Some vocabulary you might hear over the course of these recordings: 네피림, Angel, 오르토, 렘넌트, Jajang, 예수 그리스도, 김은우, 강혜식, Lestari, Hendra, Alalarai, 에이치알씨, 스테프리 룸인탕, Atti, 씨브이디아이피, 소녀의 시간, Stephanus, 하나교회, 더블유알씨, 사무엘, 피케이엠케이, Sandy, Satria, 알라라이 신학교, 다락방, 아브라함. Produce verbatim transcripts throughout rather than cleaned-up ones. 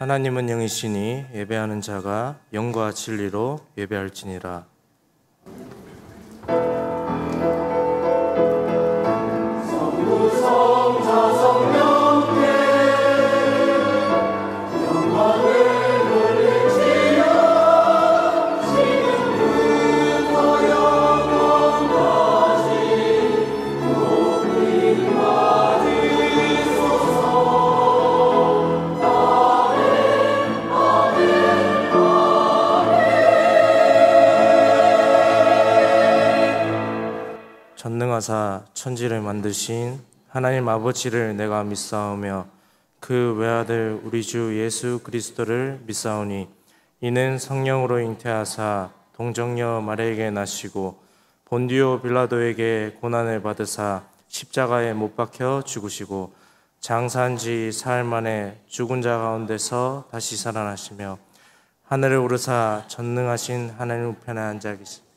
하나님은 영이시니 예배하는 자가 영과 진리로 예배할지니라. 전능하사 천지를 만드신 하나님 아버지를 내가 믿사오며 그 외아들 우리 주 예수 그리스도를 믿사오니 이는 성령으로 잉태하사 동정녀 마리아에게 나시고 본디오 빌라도에게 고난을 받으사 십자가에 못 박혀 죽으시고 장사한 지 사흘 만에 죽은 자 가운데서 다시 살아나시며 하늘을 오르사 전능하신 하나님 우편에 앉아 계십니다.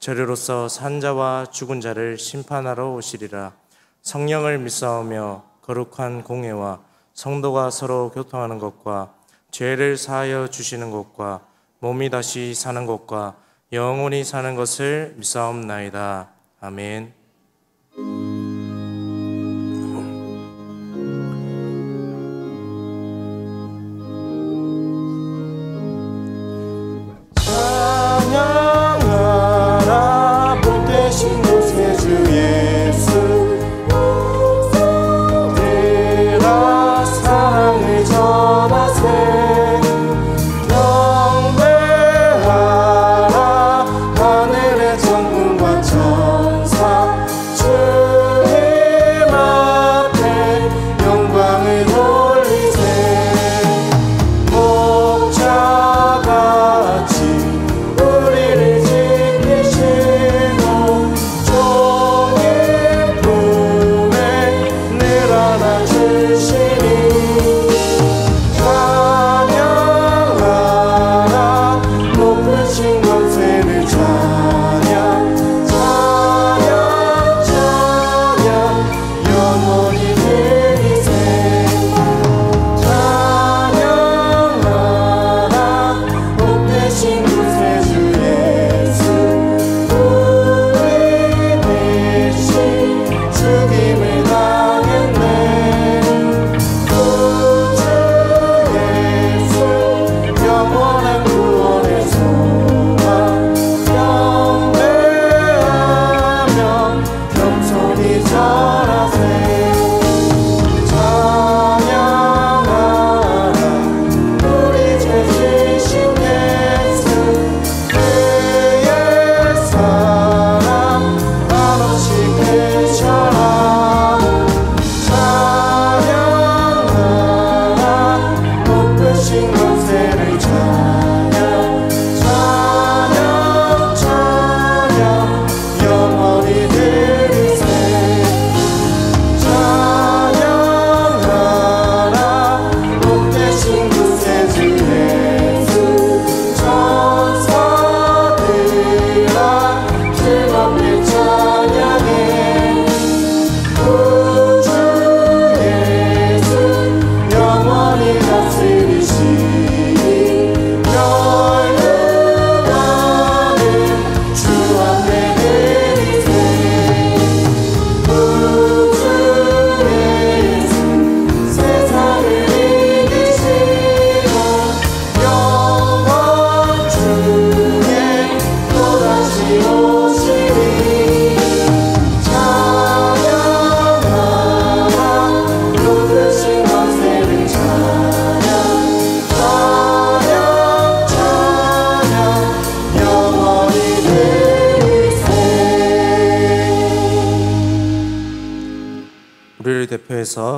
재료로서 산자와 죽은 자를 심판하러 오시리라. 성령을 믿사오며 거룩한 공회와 성도가 서로 교통하는 것과 죄를 사하여 주시는 것과 몸이 다시 사는 것과 영원히 사는 것을 믿사옵나이다. 아멘.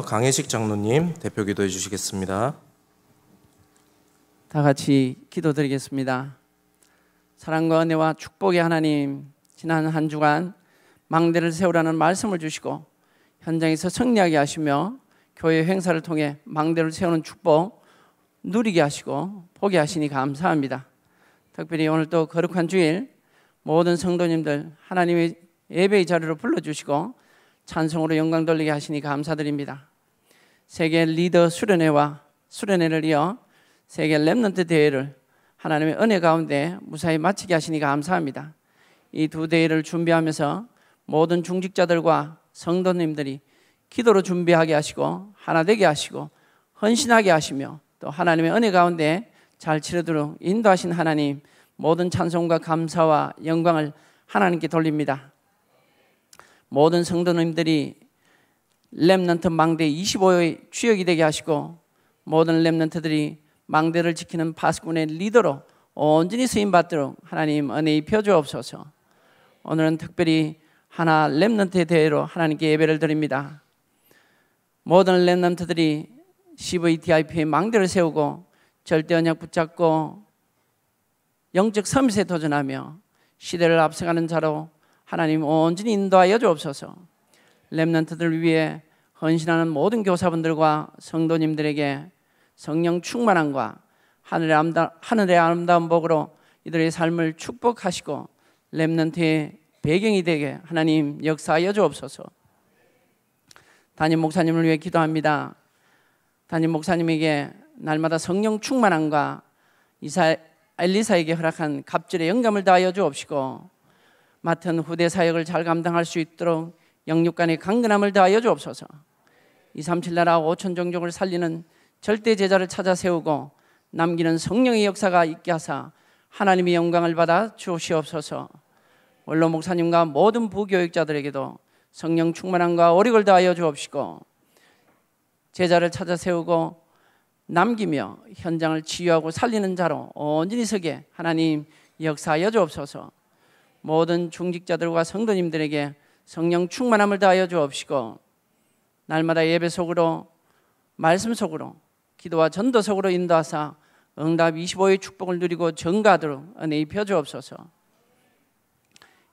강혜식 장로님 대표 기도해 주시겠습니다. 다 같이 기도드리겠습니다. 사랑과 은혜와 축복의 하나님, 지난 한 주간 망대를 세우라는 말씀을 주시고 현장에서 승리하게 하시며 교회 행사를 통해 망대를 세우는 축복 누리게 하시고 보게 하시니 감사합니다. 특별히 오늘 또 거룩한 주일 모든 성도님들 하나님의 예배의 자리로 불러주시고 찬송으로 영광 돌리게 하시니 감사드립니다. 세계 리더 수련회와 수련회를 이어 세계 렘넌트 대회를 하나님의 은혜 가운데 무사히 마치게 하시니 감사합니다. 이 두 대회를 준비하면서 모든 중직자들과 성도님들이 기도로 준비하게 하시고 하나 되게 하시고 헌신하게 하시며 또 하나님의 은혜 가운데 잘 치르도록 인도하신 하나님, 모든 찬송과 감사와 영광을 하나님께 돌립니다. 모든 성도님들이 렘넌트 망대 이십오의 주역이 되게 하시고 모든 렘넌트들이 망대를 지키는 파수꾼의 리더로 온전히 쓰임받도록 하나님 은혜 입혀 주옵소서. 오늘은 특별히 하나 렘넌트의 대회로 하나님께 예배를 드립니다. 모든 렘넌트들이 씨브이티아이피의 망대를 세우고 절대 언약 붙잡고 영적 섬세에 도전하며 시대를 앞서가는 자로 하나님 온전히 인도하여 주옵소서. 렘넌트들 위해 헌신하는 모든 교사분들과 성도님들에게 성령 충만함과 하늘의 아름다운, 하늘의 아름다운 복으로 이들의 삶을 축복하시고 렘넌트의 배경이 되게 하나님 역사하여 주옵소서. 담임 목사님을 위해 기도합니다. 담임 목사님에게 날마다 성령 충만함과 이사, 엘리사에게 허락한 갑절의 영감을 다하여 주옵시고 맡은 후대 사역을 잘 감당할 수 있도록 영육간의 강건함을 다하여 주옵소서. 이삼칠 나라 오천 종족을 살리는 절대 제자를 찾아 세우고 남기는 성령의 역사가 있게 하사 하나님의 영광을 받아 주시옵소서. 원로 목사님과 모든 부교육자들에게도 성령 충만함과 오력을 다하여 주옵시고 제자를 찾아 세우고 남기며 현장을 치유하고 살리는 자로 온전히 서게 하나님 역사하여 주옵소서. 모든 중직자들과 성도님들에게 성령 충만함을 다하여 주옵시고 날마다 예배 속으로 말씀 속으로 기도와 전도 속으로 인도하사 응답 이십오의 축복을 누리고 전가하도록 은혜 입혀 주옵소서.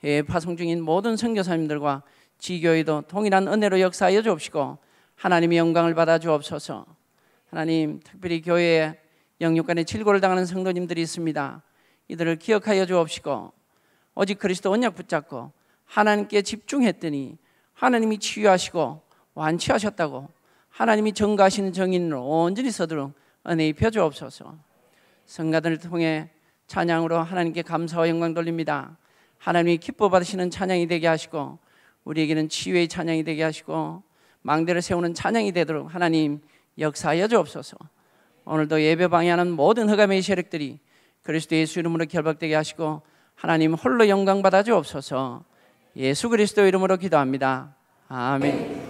해외 파송 중인 모든 선교사님들과 지교회도 동일한 은혜로 역사하여 주옵시고 하나님의 영광을 받아 주옵소서. 하나님, 특별히 교회에 영육간에 질고를 당하는 성도님들이 있습니다. 이들을 기억하여 주옵시고 오직 그리스도 언약 붙잡고 하나님께 집중했더니 하나님이 치유하시고 완치하셨다고 하나님이 전가하시는 정인으로 온전히 서도록 은혜 입혀 주옵소서. 성가들을 통해 찬양으로 하나님께 감사와 영광 돌립니다. 하나님이 기뻐 받으시는 찬양이 되게 하시고 우리에게는 치유의 찬양이 되게 하시고 망대를 세우는 찬양이 되도록 하나님 역사하여 주옵소서. 오늘도 예배 방해하는 모든 흑암의 세력들이 그리스도 예수 이름으로 결박되게 하시고 하나님 홀로 영광 받아 주옵소서. 예수 그리스도 이름으로 기도합니다. 아멘.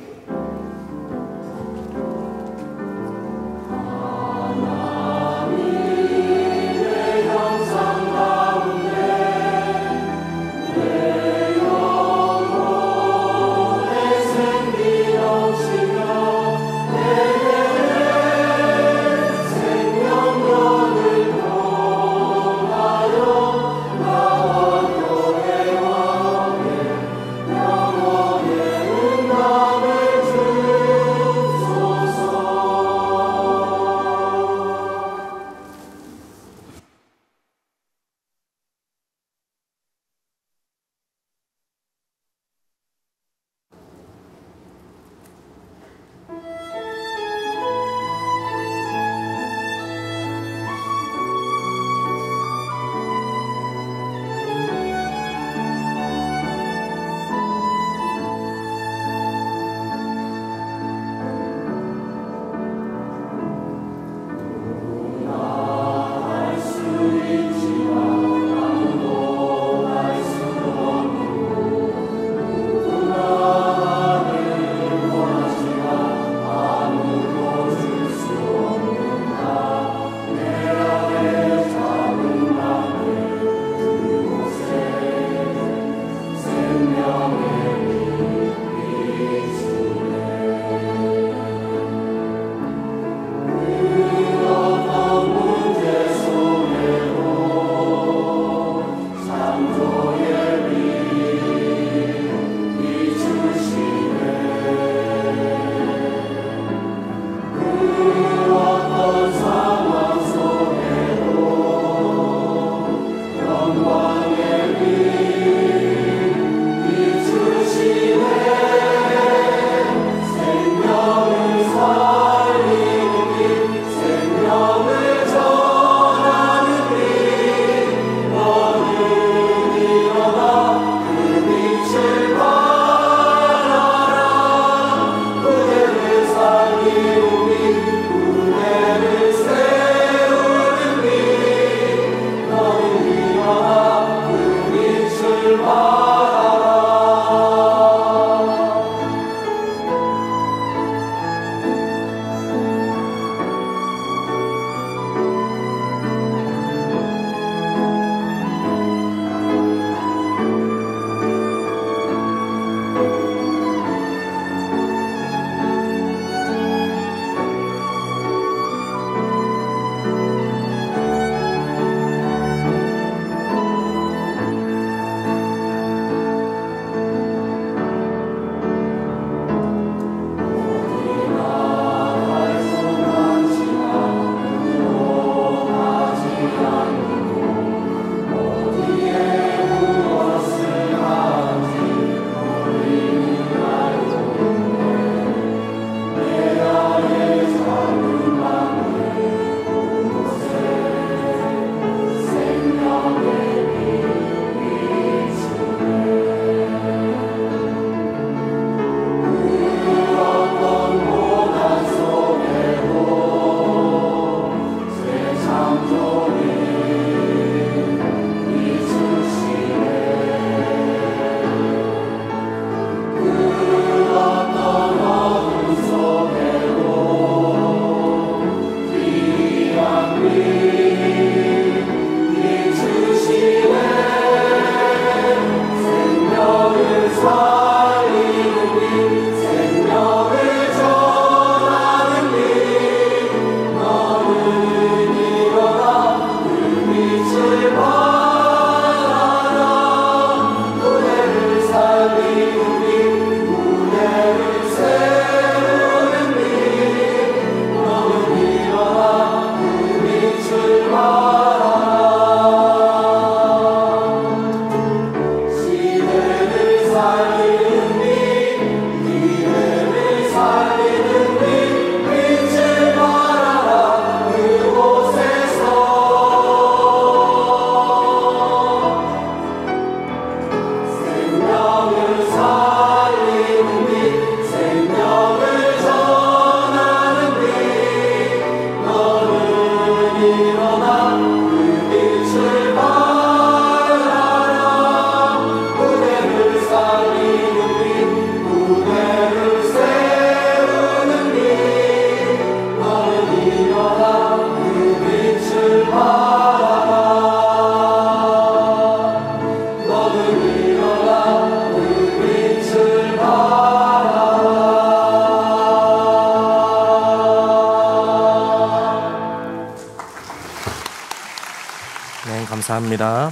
감사합니다.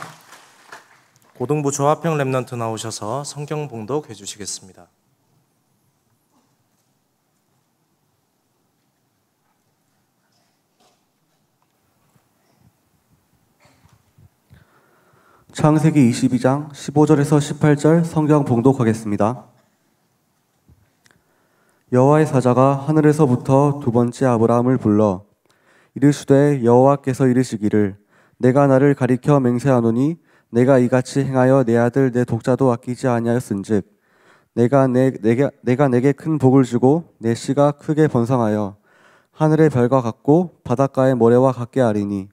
고등부 조합형 랩런트 나오셔서 성경 봉독 해주시겠습니다. 창세기 이십이 장 십오 절에서 십팔 절 성경 봉독하겠습니다. 여호와의 사자가 하늘에서부터 두 번째 아브라함을 불러 이르시되 여호와께서 이르시기를 내가 나를 가리켜 맹세하노니 내가 이같이 행하여 내 아들 내 독자도 아끼지 아니하였은즉 내가 내, 내게, 내가 내게 큰 복을 주고 내 씨가 크게 번성하여 하늘의 별과 같고 바닷가의 모래와 같게 하리니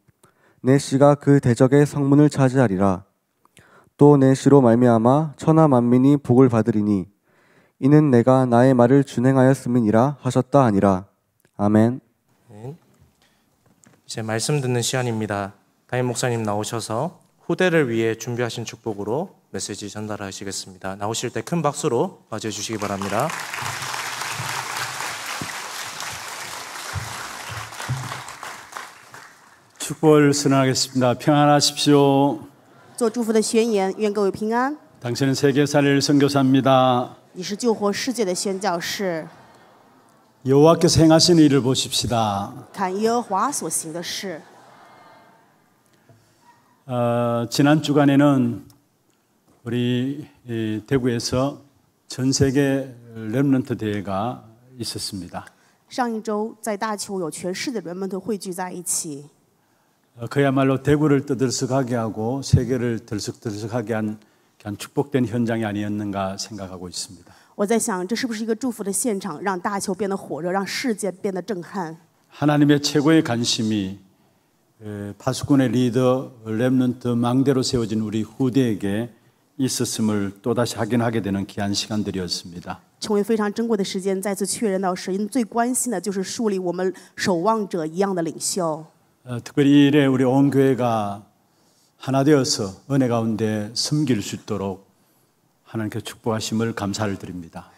내 씨가 그 대적의 성문을 차지하리라. 또 내 씨로 말미암아 천하 만민이 복을 받으리니 이는 내가 나의 말을 준행하였음이니라 하셨다 하니라. 아멘. 이제 말씀 듣는 시간입니다. 담임 목사님 나오셔서 후대를 위해 준비하신 축복으로 메시지 전달하시겠습니다. 나오실 때 큰 박수로 맞이해 주시기 바랍니다. 축복을 선언하겠습니다. 평안하십시오. 당신은 세계 살릴 선교사입니다. 여호와께서 행하신 일을 보십시다. 어, 지난 주간에는 우리 이, 대구에서 전 세계 렘넌트 대회가 있었습니다. 어, 그야말로 대구를 떠들썩하게 하고 세계를 들썩들썩하게 한 그냥 축복된 현장이 아니었는가 생각하고 있습니다. 하나님의 최고의 관심이 파수꾼의 리더 렘넌트 망대로 세워진 우리 후대에게 있었음을 또다시 확인하게 되는 귀한 시간들이었습니다. 어, 특별히 이래 우리 온 교회가 하나 되어서 은혜 가운데 섬길 수 있도록 하나님께 축복하심을 감사를 드립니다.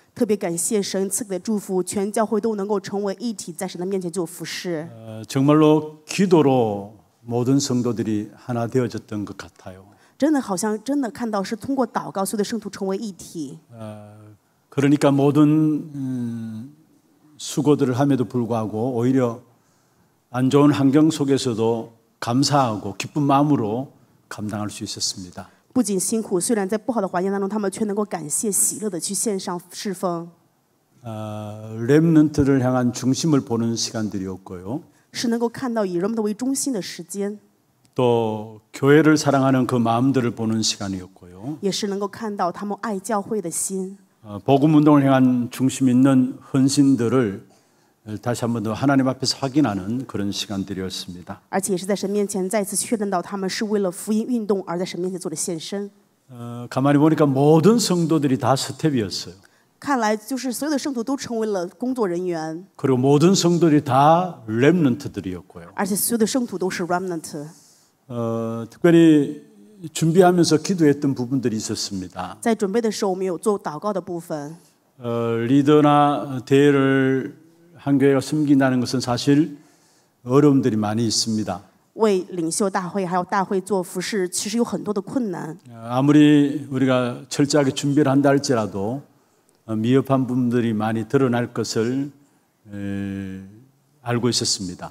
어, 정말로 기도로 모든 성도들이 하나 되어졌던 것 같아요. 어, 그러니까 모든 음, 수고들을 함에도 불구하고 오히려 안 좋은 환경 속에서도 감사하고 기쁜 마음으로 감당할 수 있었습니다. 어, 렘넌트를 향한 중심을 보는 시간들이었고요. 또 교회를 사랑하는 그 마음들을 보는 시간이었고요. 어, 복음 운동을 향한 중심 있는 헌신들을 다시 한 번 더 하나님 앞에서 확인하는 그런 시간들이었습니다. 어, 가만히 보니까 모든 성도들이 다 스텝이었어요. 그리고 모든 성도들이 다 렘넌트들이었고요. 어, 특별히 준비하면서 기도했던 부분들이 있었습니다. 어, 리더나 대회를 한 교회가 섬긴다는 것은 사실 어려움들이 많이 있습니다. 아무리 우리가 철저하게 준비를 한다 할지라도 미흡한 부분들이 많이 드러날 것을 알고 있었습니다.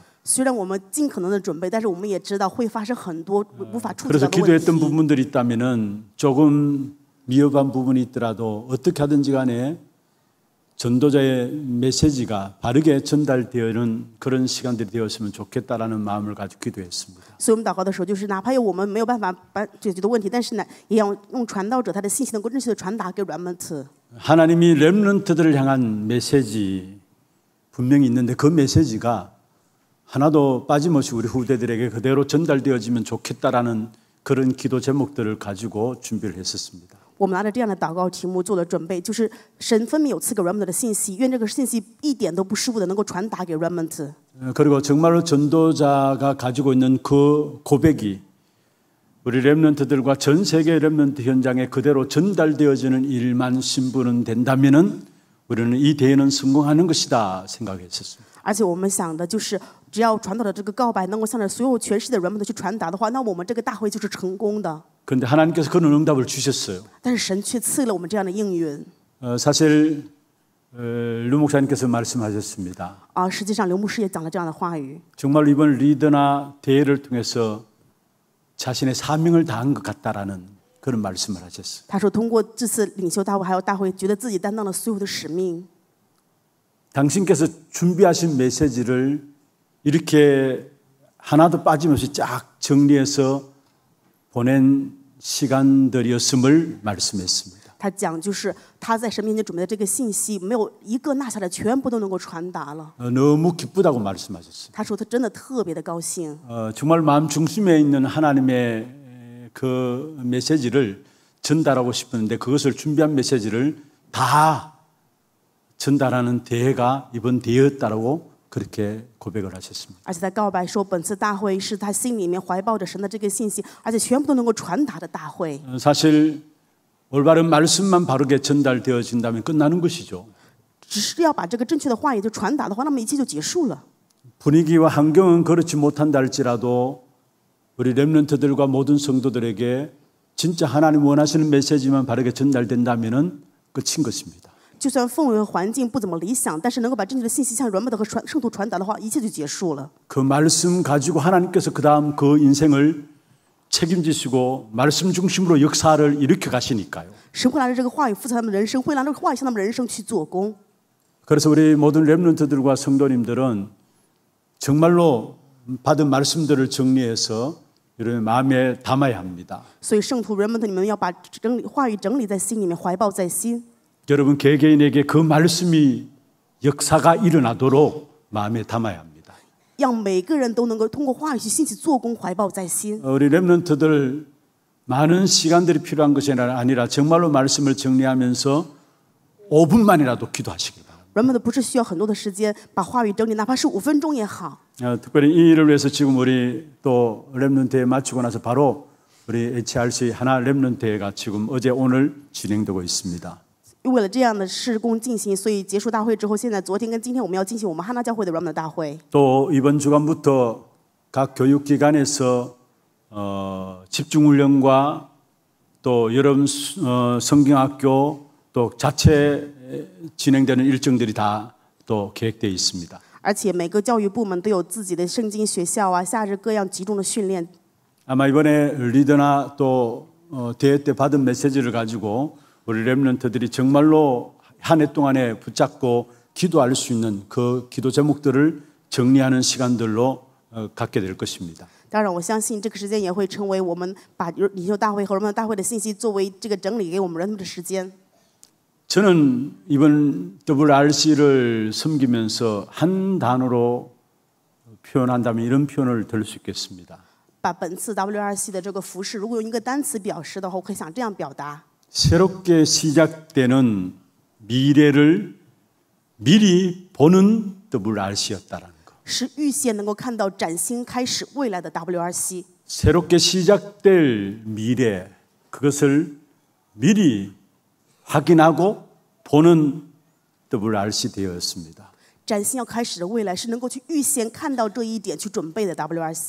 그래서 기도했던 부분들이 있다면 조금 미흡한 부분이 있더라도 어떻게 하든지 간에 전도자의 메시지가 바르게 전달되는 그런 시간들이 되었으면 좋겠다라는 마음을 가지고 기도했습니다. 하나님이 렘넌트들을 향한 메시지 분명히 있는데 그 메시지가 하나도 빠짐없이 우리 후대들에게 그대로 전달되어지면 좋겠다라는 그런 기도 제목들을 가지고 준비를 했었습니다. 我们拿着这样的祷告题目做了准备，就是神分明有赐给我们的信息，愿这个信息一点都不失误的能够传达给我们。 그리고 정말로 전도자가 가지고 있는 그 고백이 우리 렘넌트들과 전 세계 렘넌트 현장에 그대로 전달되어지는 일만 신부는 된다면은 우리는 이 대회는 성공하는 것이다 생각했었습니다. 而且我们想的就是 그런데 하나님께서 그런 응답을 주셨어요. 어, 사실 어, 류 목사님께서 말씀하셨습니다. 정말 이번 리더나 대회를 통해서 자신의 사명을 다한 것 같다라는 그런 말씀을 하셨어요. 당신께서 준비하신 메시지를 이렇게 하나도 빠짐없이 쫙 정리해서 보낸 시간들이었음을 말씀했습니다. 他讲就是他在神面前准备的这个信息，没有一个落下来，全部都能够传达了。 너무 기쁘다고 말씀하셨어요. 他说他真的特别的高兴。 어, 정말 마음 중심에 있는 하나님의 그 메시지를 전달하고 싶었는데 그것을 준비한 메시지를 다 전달하는 대회가 이번 대회였다라고 그렇게 고백을 하셨습니다. 而且他告白说，本次大会是他心里面怀抱着神的这个信息，而且全部都能够传达的大会。 사실 올바른 말씀만 바르게 전달되어진다면 끝나는 것이죠. 只是要把这个正确的话也就传达的话，那么一切就结束了。 분위기와 환경은 그렇지 못한다 할지라도 우리 렘넌트들과 모든 성도들에게 진짜 하나님 원하시는 메시지만 바르게 전달된다면은 끝인 것입니다. 就算氛围和环境不怎么理想，但是能够把正确的信息向软弱的和圣徒传达的话，一切就结束了。그 말씀 가지고 하나님께서 그 다음 그 인생을 책임지시고 말씀 중심으로 역사를 일으켜 가시니까요. 神会拿着这个话语负责他们人生，会拿着话语向他们人生去做工。 그래서 우리 모든 렘넌트들과 성도님들은 정말로 받은 말씀들을 정리해서 이런 마음에 담아야 합니다. 所以圣徒人们，你们要把话语整理在心里面，怀抱在心。 여러분 개개인에게 그 말씀이 역사가 일어나도록 마음에 담아야 합니다. 우리 렘넌트들 많은 시간들이 필요한 것이 아니라 정말로 말씀을 정리하면서 오 분만이라도 기도하시길 바랍니다. 특별히 이 일을 위해서 지금 우리 또 렘넌트에 마치고 나서 바로 우리 에이치알씨 하나 렘넌트회가 지금 어제 오늘 진행되고 있습니다. 为了这样的事工进行，所以结束大会之后，现在昨天跟今天我们要进行我们哈纳教会的Ramna大会。또 이번 주간부터 각 교육기관에서 어, 집중훈련과 또 여름 어, 성경학교 또 자체 진행되는 일정들이 다 또 계획되어 있습니다. 而且每个教育部门都有自己的圣经学校啊，夏日各样集中的训练。 아마 이번에 리더나 또 어, 대회 때 받은 메시지를 가지고 우리 렘넌트들이 정말로 한 해 동안에 붙잡고 기도할 수 있는 그 기도 제목들을 정리하는 시간들로 갖게 될 것입니다. 当然我相信这个时间也会成为我们把领袖大会和人们大会的信息作为这个整理给我们人们的时间。 저는 이번 더블유알씨를 섬기면서 한 단어로 표현한다면 이런 표현을 들 수 있겠습니다. 把本次 더블유알씨的这个服事，如果用一个单词表示的话，我可以想这样表达。 새롭게 시작되는 미래를 미리 보는 더블유알씨였다라는 것. 새롭게 시작될 미래, 그것을 미리 확인하고 보는 더블유알씨 되었습니다.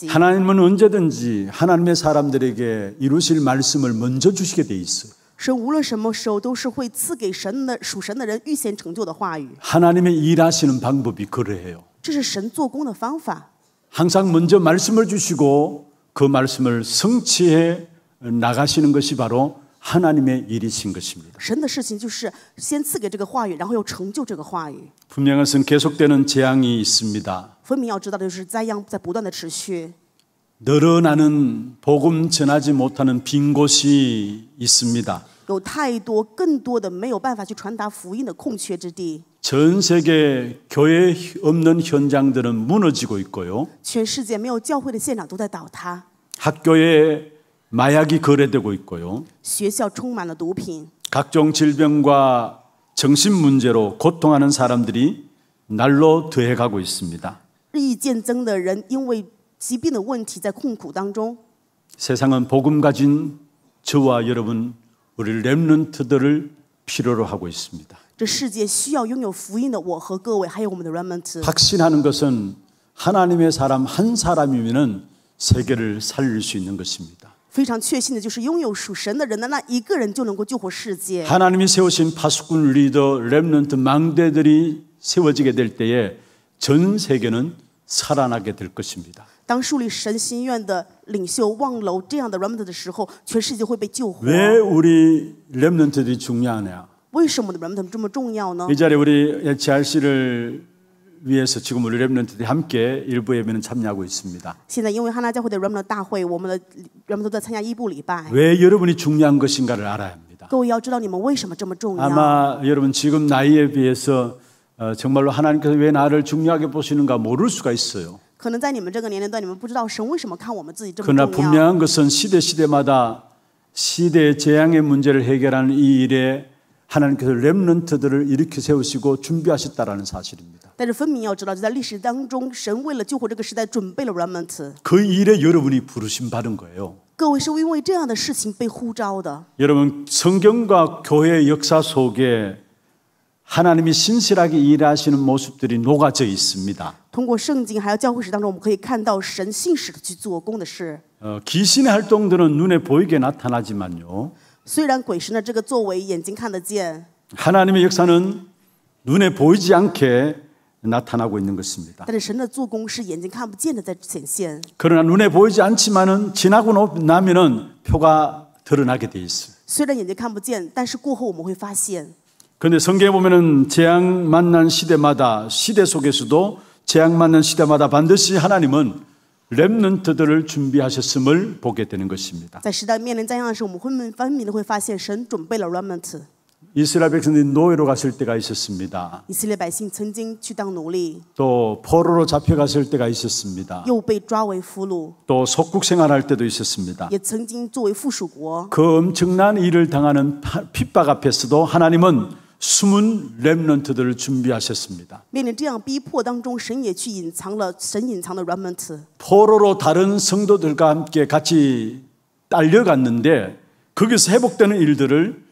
하나님은 언제든지 하나님의 사람들에게 이루실 말씀을 먼저 주시게 돼 있어요. 神无论什么时候都是会赐给神的属神的人预先成就的话语。 하나님의 일하시는 방법이 그러해요. 这是神做工的方法。 항상 먼저 말씀을 주시고 그 말씀을 성취해 나가시는 것이 바로 하나님의 일이신 것입니다. 神的事情就是先赐给这个话语，然后又成就这个话语。 분명한 것은 계속되는 재앙이 있습니다. 分明要知道的就是灾殃在不断的持续。 늘어나는 복음 전하지 못하는 빈 곳이 있습니다. 전 세계 교회 없는 현장들은 무너지고 있고요. 학교에 마약이 거래되고 있고요. 각종 질병과 정신 문제로 고통하는 사람들이 날로 더해가고 있습니다. 疾病的问题在痛苦当中 세상은 복음 가진 저와 여러분 우리 렘넌트들을 필요로 하고 있습니다. 这世界需要拥有福音的我和各位，还有我们的 remnant。 확신하는 것은 하나님의 사람 한 사람이면은 세계를 살릴 수 있는 것입니다. 非常确信的就是拥有属神的人的那一个人就能够救活世界。 하나님이 세우신 파수꾼 리더 렘넌트 망대들이 세워지게 될 때에 전 세계는 살아나게 될 것입니다. 当树立神心愿的领袖望楼这样的remnant的时候，全世界会被救活。왜 우리 렘넌트들이 중요하냐? 为什么我们的remnant这么重要呢? 이 자리에 우리 에이치알씨를 위해서 지금 우리 렘넌트들이 함께 일부 예배는 참여하고 있습니다. 왜 여러분이 중요한 것인가를 알아야 합니다. 아마 여러분 지금 나이에 비해서 정말로 하나님께서 왜 나를 중요하게 보시는가 모를 수가 있어요. 그러나 분명한 것은 시대 시대마다 시대의 재앙의 문제를 해결하는 이 일에 하나님께서 렘넌트들을 이렇게 세우시고 준비하셨다라는 사실입니다. 그 일에 여러분이 부르심 받은 거예요. 여러분 성경과 교회의 역사 속에 하나님이 신실하게 일하시는 모습들이 녹아져 있습니다. 어, 귀신의 활동들은 눈에 보이게 나타나지만요. 虽然鬼神的这个作为眼睛看得见, 하나님의 역사는 눈에 보이지 않게 나타나고 있는 것입니다. 但是神的做工是眼睛看不见的在显现. 그러나 눈에 보이지 않지만은 지나고 나면은 표가 드러나게 돼 있어요. 虽然眼睛看不见,但是过后我们会发现. 그런데 성경에 보면은 재앙 만난 시대마다 시대 속에서도 재앙 만난 시대마다 반드시 하나님은 렘넌트들을 준비하셨음을 보게 되는 것입니다. 이스라엘 백성들이 노예로 갔을 때가 있었습니다. 또 포로로 잡혀갔을 때가 있었습니다. 또 속국 생활할 때도 있었습니다. 그 엄청난 일을 당하는 핍박 앞에서도 하나님은 숨은 렘넌트들을 준비하셨습니다. 포로로 다른 성도들과 함께 같이 딸려갔는데 거기서 회복되는 일들을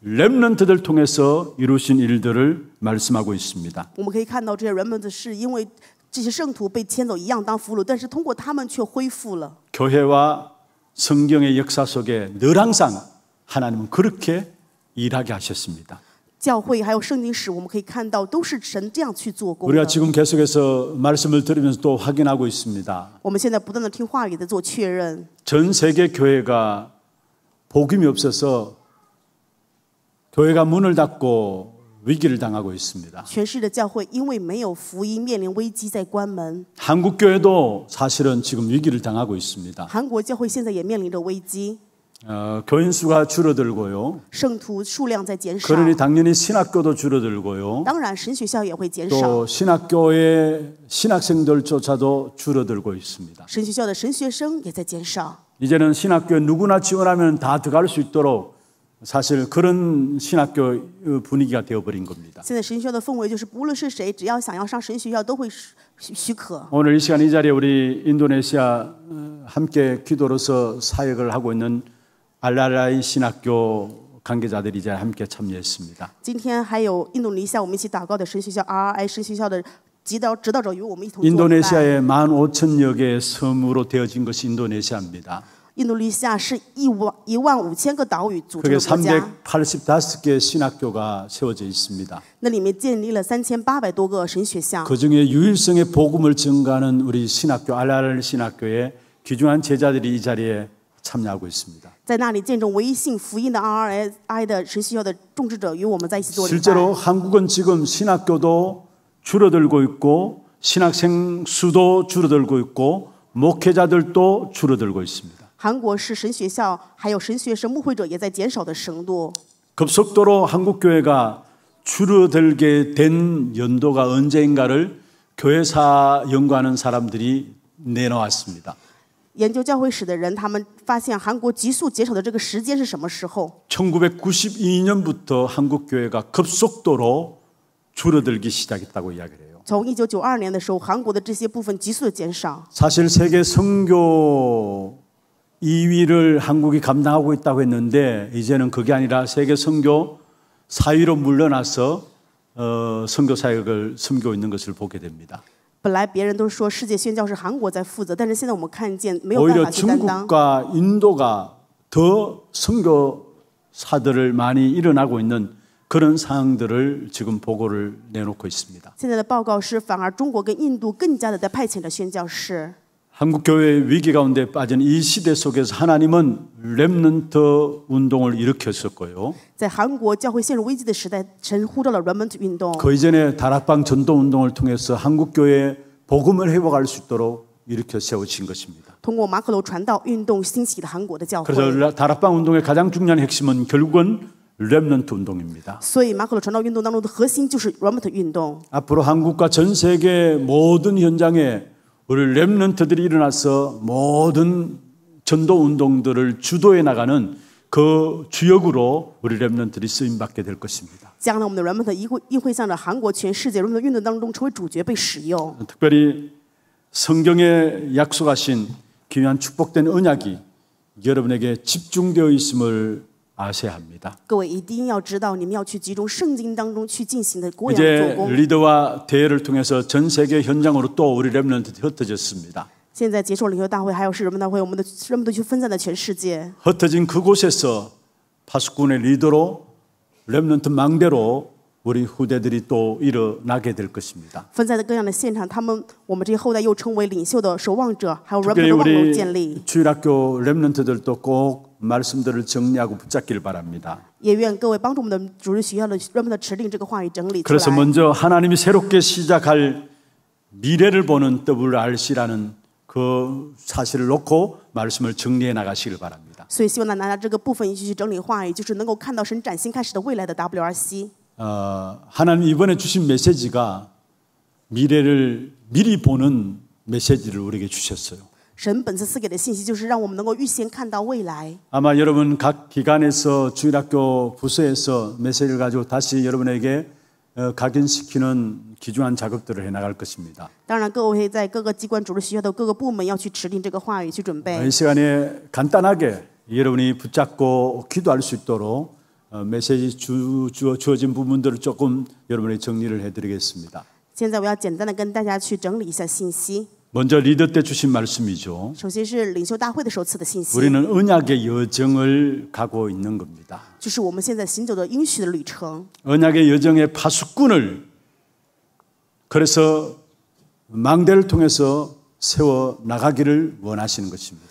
렘넌트들 통해서 이루신 일들을 말씀하고 있습니다. 我们可以看到这些人们是因为这些圣徒被牵走一样当俘虏，但是通过他们却恢复了。 교회와 성경의 역사 속에 늘 항상 하나님은 그렇게 일하게 하셨습니다. 우리가 지금 계속해서 말씀을 들으면서 또 확인하고 있습니다. 전 세계 교회가 복음이 없어서 교회가 문을 닫고 위기를 당하고 있습니다. 한국 교회도 사실은 지금 위기를 당하고 있습니다. 어, 교인 수가 줄어들고요. 그러니 당연히 신학교도 줄어들고요. 또 신학교의 신학생들조차도 줄어들고 있습니다. 이제는 신학교에 누구나 지원하면 다 들어갈 수 있도록 사실 그런 신학교 분위기가 되어버린 겁니다. 오늘 이 시간 이 자리에 우리 인도네시아 함께 기도로서 사역을 하고 있는 알라라이 신학교 관계자들이 이제 함께 참여했습니다. 인도네시아의 만 오천여 개의 섬으로 되어진 것이 인도네시아입니다. 그게 삼백팔십오 개의 신학교가 세워져 있습니다. 그 중에 유일성의 복음을 증가하는 우리 신학교 알라라이 신학교의 귀중한 제자들이 이 자리에 참여하고 있습니다. 실제로 한국은 지금 신학교도 줄어들고 있고 신학생 수도 줄어들고 있고 목회자들도 줄어들고 있습니다. 급속도로 한국 교회가 줄어들게 된 연도가 언제인가를 교회사 연구하는 사람들이 내놓았습니다. 研究教会史的人，他们发现韩国急速减少的这个时间是什么时候？ 천구백구십이 년부터 한국 교회가 급속도로 줄어들기 시작했다고 이야기해요. 从一九九二年的时候，韩国的这些部分急速的减少。 사실 세계 선교 이 위를 한국이 감당하고 있다고 했는데 이제는 그게 아니라 세계 선교 사 위로 물러나서 어, 선교 사역을 섬기고 있는 것을 보게 됩니다. 本来别人都说世界宣教是韩国在负责，但是现在我们看见没有办法 중국과 인도가 더 선교사들을 많이 일어나고 있는 그런 상황들을 지금 보고를 내놓고 있습니다. 한국 교회의 위기 가운데 빠진 이 시대 속에서 하나님은 렘넌트 운동을 일으켰었고요. 그 이전에 다락방 전도 운동을 통해서 한국 교회의 복음을 회복할 수 있도록 일으켜 세우신 것입니다. 그래서 다락방 운동의 가장 중요한 핵심은 결국은 렘넌트 운동입니다. 앞으로 한국과 전 세계 모든 현장에 우리 렘넌트들이 일어나서 모든 전도 운동들을 주도해 나가는 그 주역으로 우리 렘넌트들이 쓰임 받게 될 것입니다. 특별히 성경에 약속하신 귀한 축복된 언약이 여러분에게 집중되어 있음을 아셔야 합니다. 이제 리더와 대회를 통해서 전 세계 현장으로 또 우리 렘넌트 흩어졌습니다. 흩어진 그곳에서 파수꾼의 리더로 렘넌트 망대로 우리 후대들이 또 일어나게 될 것입니다. 특별히 우리 주일학교 렘넌트들도 꼭 말씀들을 정리하고 붙잡길 바랍니다. 그래서 먼저 하나님이 새롭게 시작할 미래를 보는 더블유알씨라는 그 사실을 놓고 말씀을 정리해 나가시길 바랍니다. 어, 하나님 이번에 주신 메시지가 미래를 미리 보는 메시지를 우리에게 주셨어요. 아마 여러분 각 기관에서 주일학교 부서에서 메시지를 가지고 다시 여러분에게 각인시키는 기중한 작업들을 해나갈 것입니다. 이 시간에 간단하게 여러분이 붙잡고 기도할 수 있도록 메시지 주, 주, 주어진 부분들을 조금 여러분의 정리를 해드리겠습니다. 먼저 리더 때 주신 말씀이죠. 우리는 언약의 여정을 가고 있는 겁니다. 언약의 여정의 파수꾼을 그래서 망대를 통해서 세워 나가기를 원하시는 것입니다.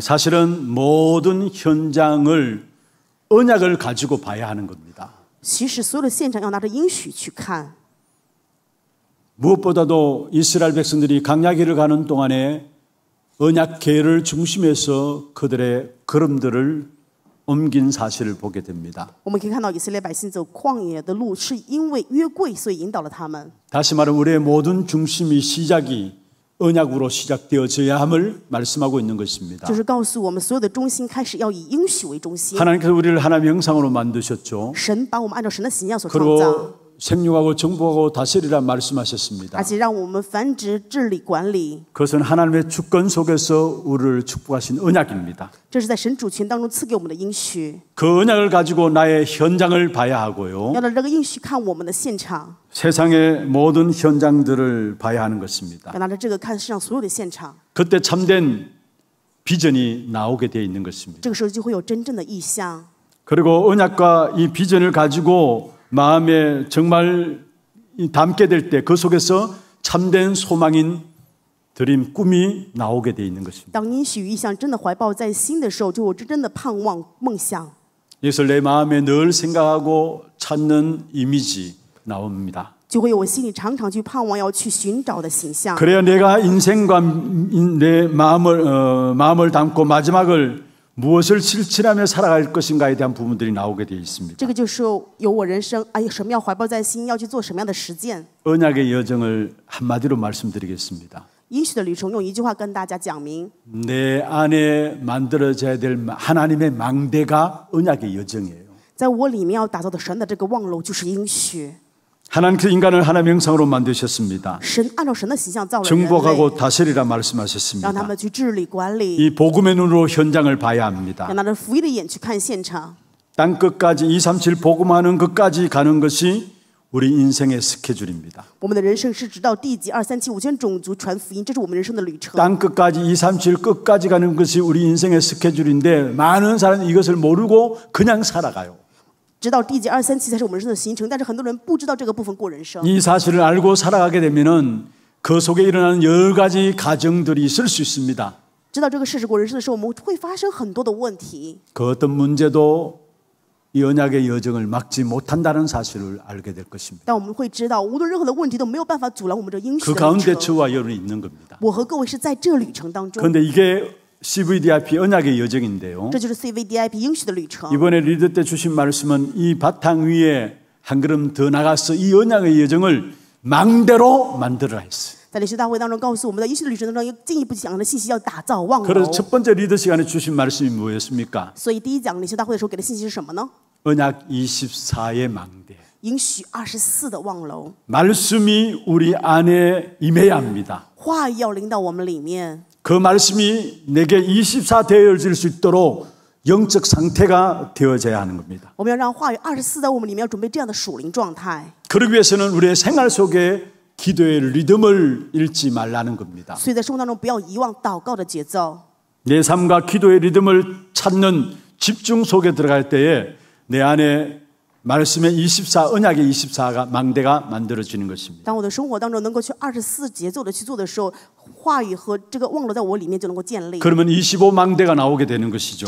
사실은 모든 현장을 언약을 가지고 봐야 하는 겁니다. 무엇보다도 이스라엘 백성들이 광야길을 가는 동안에 언약 계를 중심에서 그들의 걸음들을 옮긴 사실을 보게 됩니다. 다시 말하면 우리의 모든 중심이 시작이 언약으로 시작되어져야 함을 말씀하고 있는 것입니다. 하나님께서 우리를 하나님의 형상으로 만드셨죠. 그리고 생육하고 정복하고 다스리라 말씀하셨습니다. 그것은 하나님의 주권 속에서 우리를 축복하신 언약입니다. 그 언약을 가지고 나의 현장을 봐야 하고요. 세상의 모든 현장들을 봐야 하는 것입니다. 그때 참된 비전이 나오게 되어 있는 것입니다. 그리고 언약과 이 비전을 가지고 마음에 정말 담게 될 때 그 속에서 참된 소망인 드림 꿈이 나오게 되어 있는 것입니다. 이것을 내 마음에 늘 생각하고 찾는 이미지 나옵니다. 그래야 내가 인생과 내 마음을, 어, 마음을 담고 마지막을 무엇을 실천하며 살아갈 것인가에 대한 부분들이 나오게 되어 있습니다. 언약의 여정을 한마디로 말씀드리겠습니다. 내 안에 만들어져야 될 하나님의 망대가 언약의 여정이에요. 하나님께서 인간을 하나님의 형상으로 만드셨습니다. 정복하고 다스리라 말씀하셨습니다. 이 복음의 눈으로 현장을 봐야 합니다. 땅 끝까지 이삼칠 복음하는 끝까지 가는 것이 우리 인생의 스케줄입니다. 땅 끝까지 이삼칠 끝까지 가는 것이 우리 인생의 스케줄인데 많은 사람이 이것을 모르고 그냥 살아가요. 이 사실을 알고 살아가게 되면은 그 속에 일어나는 여러 가지 가정들이 있을 수 있습니다. 그 어떤 문제도 이 언약의 여정을 막지 못한다는 사실을 알게 될 것입니다. 그 가운데 저와 여러분이 있는 겁니다. 그런데 이게 씨브이디아이피 언약의 여정인데요, 이번에 리더 때 주신 말씀은 이 바탕 위에 한 걸음 더 나가서 이 언약의 여정을 망대로 만들어라 했어요. 그래서 첫 번째 리더 시간에 주신 말씀이 뭐였습니까? 언약 이십사의 망대, 말씀이 우리 안에 임해야 합니다. 그 말씀이 내게 이십사 되어질 수 있도록 영적 상태가 되어져야 하는 겁니다. 그러기 위해서는 우리의 생활 속에 기도의 리듬을 잃지 말라는 겁니다. 내 삶과 기도의 리듬을 찾는 집중 속에 들어갈 때에 내 안에 말씀의 이십사, 언약의 이십사가 망대가 만들어지는 것입니다. 그러면 이십오 망대가 나오게 되는 것이죠.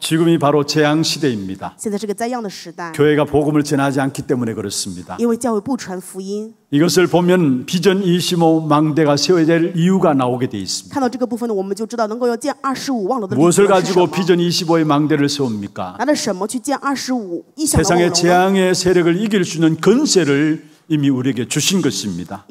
지금이 바로 재앙 시대입니다. 교회가 복음을 전하지 않기 때문에 그렇습니다. 이것을 보면 비전 이십오 망대가 세워야 될 이유가 나오게 돼 있습니다. 무엇을 가지고 비전 이십오의 망대를 세웁니까? 세상의 재앙의 세력을 이길 수 있는 권세를 이미 우리에게 주신 것입니다.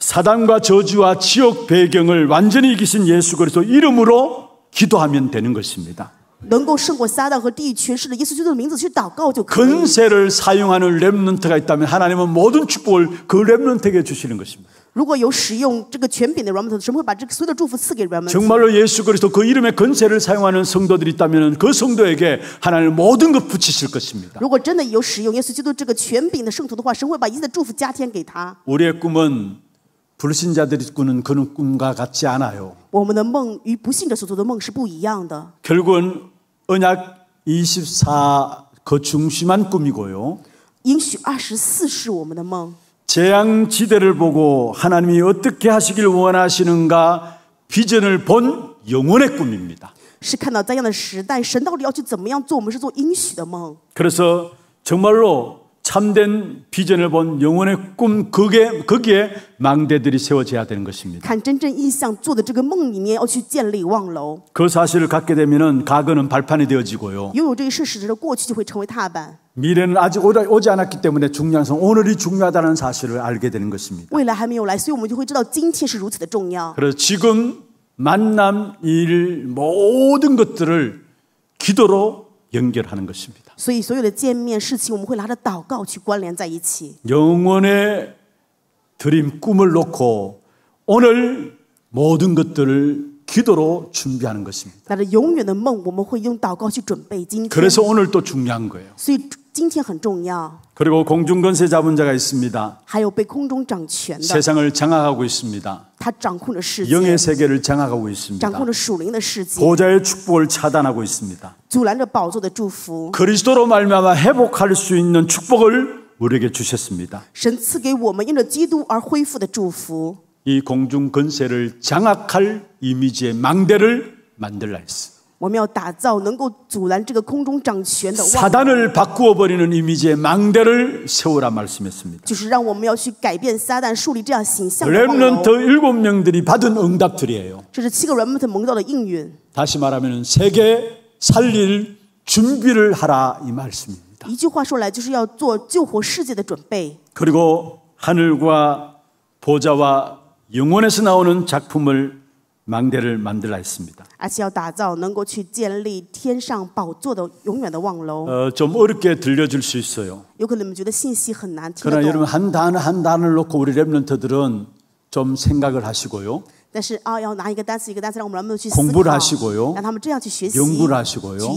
사단과 저주와 지옥 배경을 완전히 이기신 예수 그리스도 이름으로 기도하면 되는 것입니다. 근세를 사용하는 렘넌트가 있다면 하나님은 모든 축복을 그 렘넌트에게 주시는 것입니다. 정말로 예수 그리스도 그 이름의 권세를 사용하는 성도들이 있다면 그 성도에게 하나님 모든 것 붙이실 것입니다. 우리의 꿈은 불신자들이 꾸는 그런 꿈과 같지 않아요. 결국은 언약 이십사 그 중심한 꿈이고요, 재앙지대를 보고 하나님이 어떻게 하시길 원하시는가 비전을 본 영혼의 꿈입니다. 그래서 정말로 참된 비전을 본 영혼의 꿈, 그게, 거기에 망대들이 세워져야 되는 것입니다. 그 사실을 갖게 되면 과거는 발판이 되어지고요, 미래는 아직 오지 않았기 때문에 중요성, 오늘이 중요하다는 사실을 알게 되는 것입니다. 그래서 지금 만남, 일, 모든 것들을 기도로 연결하는 것입니다. 영원의 드림, 꿈을 놓고 오늘 모든 것들을 기도로 준비하는 것입니다. 그래서 오늘 또 중요한 거예요. 그리고 공중권세 잡은 자가 있습니다. 세상을 장악하고 있습니다. 영의 세계를 장악하고 있습니다. 보좌의 축복을 차단하고 있습니다. 그리스도로 말미암아 회복할 수 있는 축복을 우리에게 주셨습니다. 이 공중권세를 장악할 이미지의 망대를 만들라 했습니다. 사단을 바꾸어 버리는 이미지의 망대를 세우라 말씀했습니다. 렘넌트 일곱 명들이 받은 응답들이에요. 다시 말하면 세계 살릴 준비를 하라 이 말씀입니다. 그리고 하늘과 보좌와 영원에서 나오는 작품을 망대를 만들라 했습니다. 어, 좀 어렵게 들려줄 수 있어요. 그러나 여러분 한 단어 한 단어를 놓고 우리 렘넌트들은 좀 생각을 하시고요, 공부를 하시고요, 연구를 하시고요.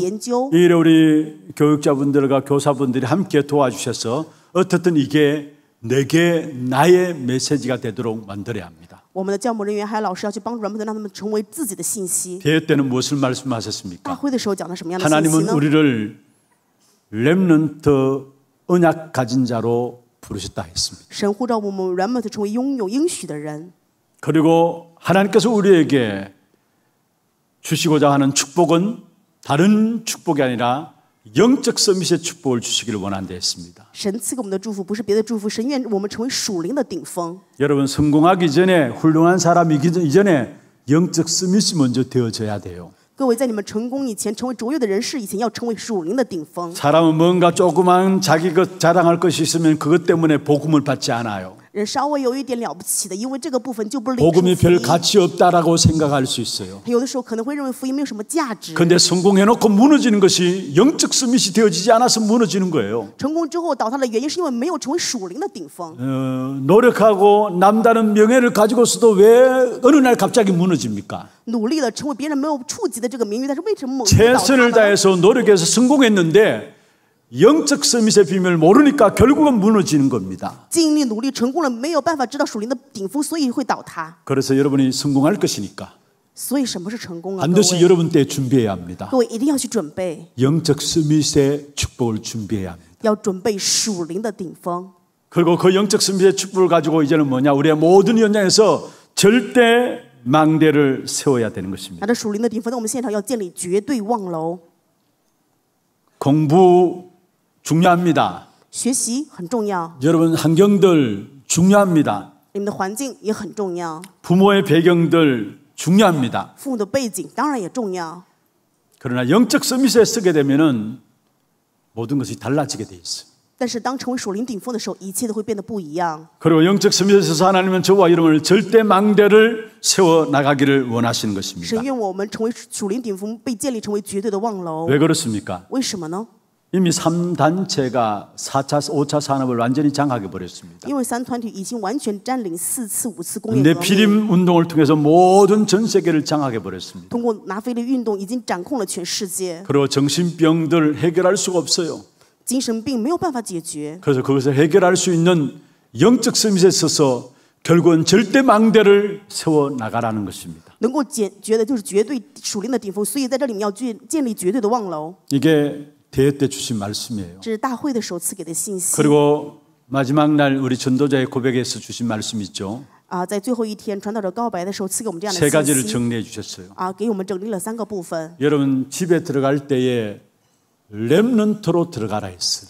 이래 우리 교육자분들과 교사분들이 함께 도와주셔서 어떻든 이게 내게 나의 메시지가 되도록 만들어야 합니다. 대회 때는 무엇을 말씀하셨습니까? 하나님은 우리를 렘넌트 언약 가진 자로 부르셨다 했습니다. 그리고 하나님께서 우리에게 주시고자 하는 축복은 다른 축복이 아니라 영적 서밋의 축복을 주시기를 원한다 했습니다. 여러분, 성공하기 전에, 훌륭한 사람이기 전에 영적 서밋이 먼저 되어져야 돼요. 사람은 뭔가 조그만 자기 것 자랑할 것이 있으면 그것 때문에 복음을 받지 않아요. 복음이 별 가치 없다라고 생각할 수 있어요. 그런데 성공해놓고 무너지는 것이 영적 서밋이 되어지지 않아서 무너지는 거예요. 어, 노력하고 남다른 명예를 가지고서도 왜 어느 날 갑자기 무너집니까? 최선을 다해서 노력해서 성공했는데 영적 서밋의 비밀을 모르니까 결국은 무너지는 겁니다. 그래서 여러분이 성공할 것이니까 반드시 여러분 때 준비해야 합니다. 영적 서밋의 축복을 준비해야 합니다. 그리고 그 영적 서밋의 축복을 가지고 이제는 뭐냐, 우리의 모든 현장에서 절대 망대를 세워야 되는 것입니다. 공부 중요합니다. 여러분, 환경들 중요합니다. 부모의 배경들 중요합니다. 그러나 영적 서밋에 쓰게 되면 모든 것이 달라지게 돼 있어요. 그리고 영적 서밋에 있어서 하나님은 저와 여러분을 절대 망대를 세워 나가기를 원하시는 것입니다. 왜 그렇습니까? 이미 삼 단체가 사 차, 오 차 산업을 완전히 장악해 버렸습니다. 네피림 운동을 통해서 모든 전 세계를 장악해 버렸습니다. 그리고 정신병들 해결할 수가 없어요. 그래서 그것을 해결할 수 있는 영적 서밋에 있어서 결국은 절대 망대를 세워 나가라는 것입니다. 이게 대회 때 주신 말씀이에요. 그리고 마지막 날 우리 전도자의 고백에서 주신 말씀 있죠. 세 가지를 정리해 주셨어요. 여러분, 집에 들어갈 때에 렘넌트로 들어가라 했어요.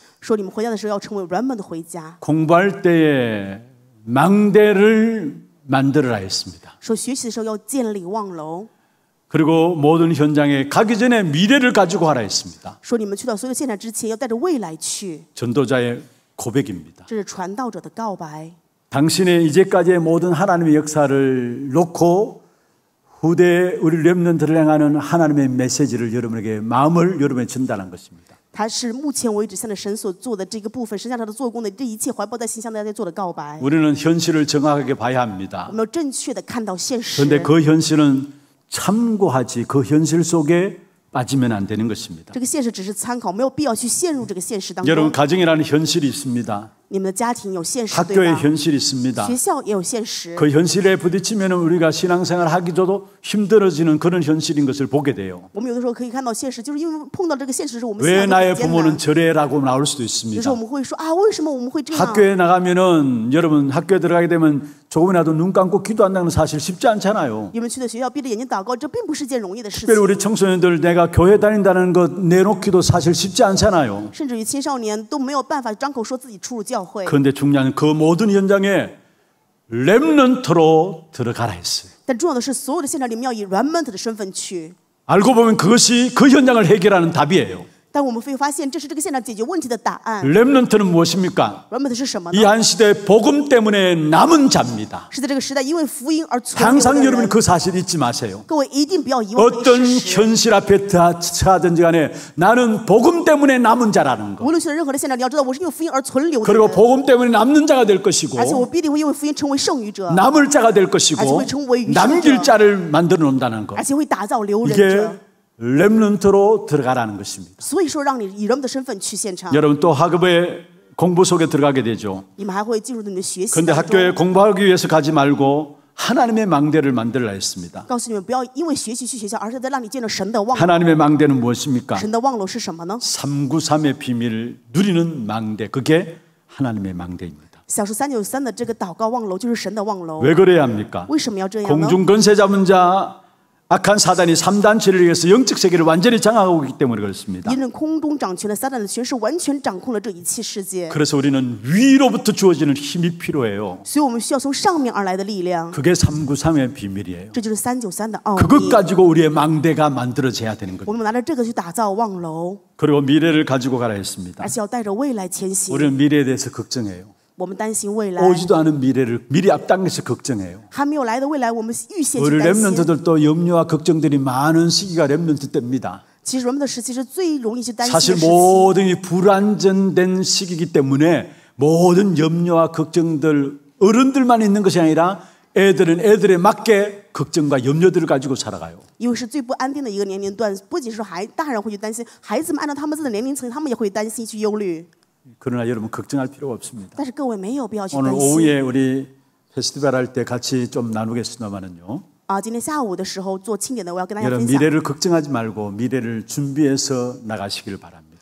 공부할 때에 망대를 만들어라 했습니다. 그리고 모든 현장에 가기 전에 미래를 가지고 하라 했습니다. 전도자의 고백입니다. 당신의 이제까지의 모든 하나님의 역사를 놓고 후대에 우리 렘넌트를 향하는 하나님의 메시지를 여러분에게, 마음을 여러분에게 전달한 것입니다. 우리는 현실을 정확하게 봐야 합니다. 그런데 그 현실은 참고하지 그 현실 속에 빠지면 안 되는 것입니다. 여러분, 가정이라는 현실이 있습니다. 학교의 현실이 있습니다. 그 현실에 부딪히면 우리가 신앙생활 하기 저도 힘들어지는 그런 현실인 것을 보게 돼요. 왜 나의 부모는 저래라고 나올 수도 있습니다. 학교에 나가면은, 여러분, 학교에 들어가게 되면 조금이라도 눈 감고 기도한다는 사실 쉽지 않잖아요. 특별히 우리 청소년들, 내가 교회 다닌다는 것 내놓기도 사실 쉽지 않잖아요. 그런데 중요한 그 모든 현장에 렘넌트로 들어가라 했어요. 알고 보면 그것이 그 현장을 해결하는 답이에요. 렘넌트는 무엇입니까? 이 한 시대의 복음 때문에 남은 자입니다. 항상 여러분 그 사실 잊지 마세요. 어떤 현실 앞에 다치든지 간에 나는 복음 때문에 남은 자라는 것. 그리고 복음 때문에 남는 자가 될 것이고 남을 자가 될 것이고 남길 자를 만들어 놓는다는 것. 이게 렘넌트로 들어가라는 것입니다. 여러분 또 학업의 공부 속에 들어가게 되죠. 그런데 학교에 공부하기 위해서 가지 말고 하나님의 망대를 만들라 했습니다. 하나님의 망대는 무엇입니까? 삼구삼의 비밀 누리는 망대, 그게 하나님의 망대입니다. 왜 그래야 합니까? 공중권세 잡은 자 악한 사단이 삼단체를 위해서 영적 세계를 완전히 장악하고 있기 때문에 그렇습니다. 그래서 우리는 위로부터 주어지는 힘이 필요해요. 그게 삼구삼의 비밀이에요. 그것 가지고 우리의 망대가 만들어져야 되는 거예요. 그리고 미래를 가지고 가라 했습니다. 우리는 미래에 대해서 걱정해요. 오지도 않은 미래를 미리 앞당겨서 걱정해요. 우리 렘넌트들도 염려와 걱정들이 많은 시기가 렘넌트 때입니다. 사실 모든 이 불안전된 시기이기 때문에 모든 염려와 걱정들, 어른들만 있는 것이 아니라 애들은 애들에 맞게 걱정과 염려들을 가지고 살아가요. 그러나 여러분 걱정할 필요가 없습니다. 오늘 오후에 우리 페스티벌 할 때 같이 좀 나누겠습니다만은요. 여러분 미래를 걱정하지 말고 미래를 준비해서 나가시길 바랍니다.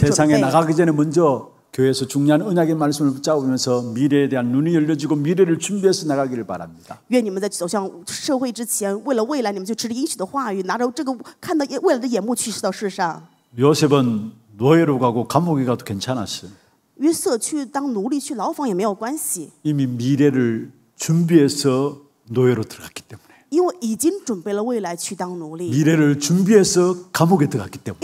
세상에 나가기 전에 먼저 교회에서 중요한 언약의 말씀을 붙잡으면서 미래에 대한 눈이 열려지고 미래를 준비해서 나가기를 바랍니다. 요셉은 노예로 가고 감옥에 가도 괜찮았어요. 이미 미래를 준비해서 노예로 들어갔기 때문에. 미래를 준비해서 감옥에 들어갔기 때문에.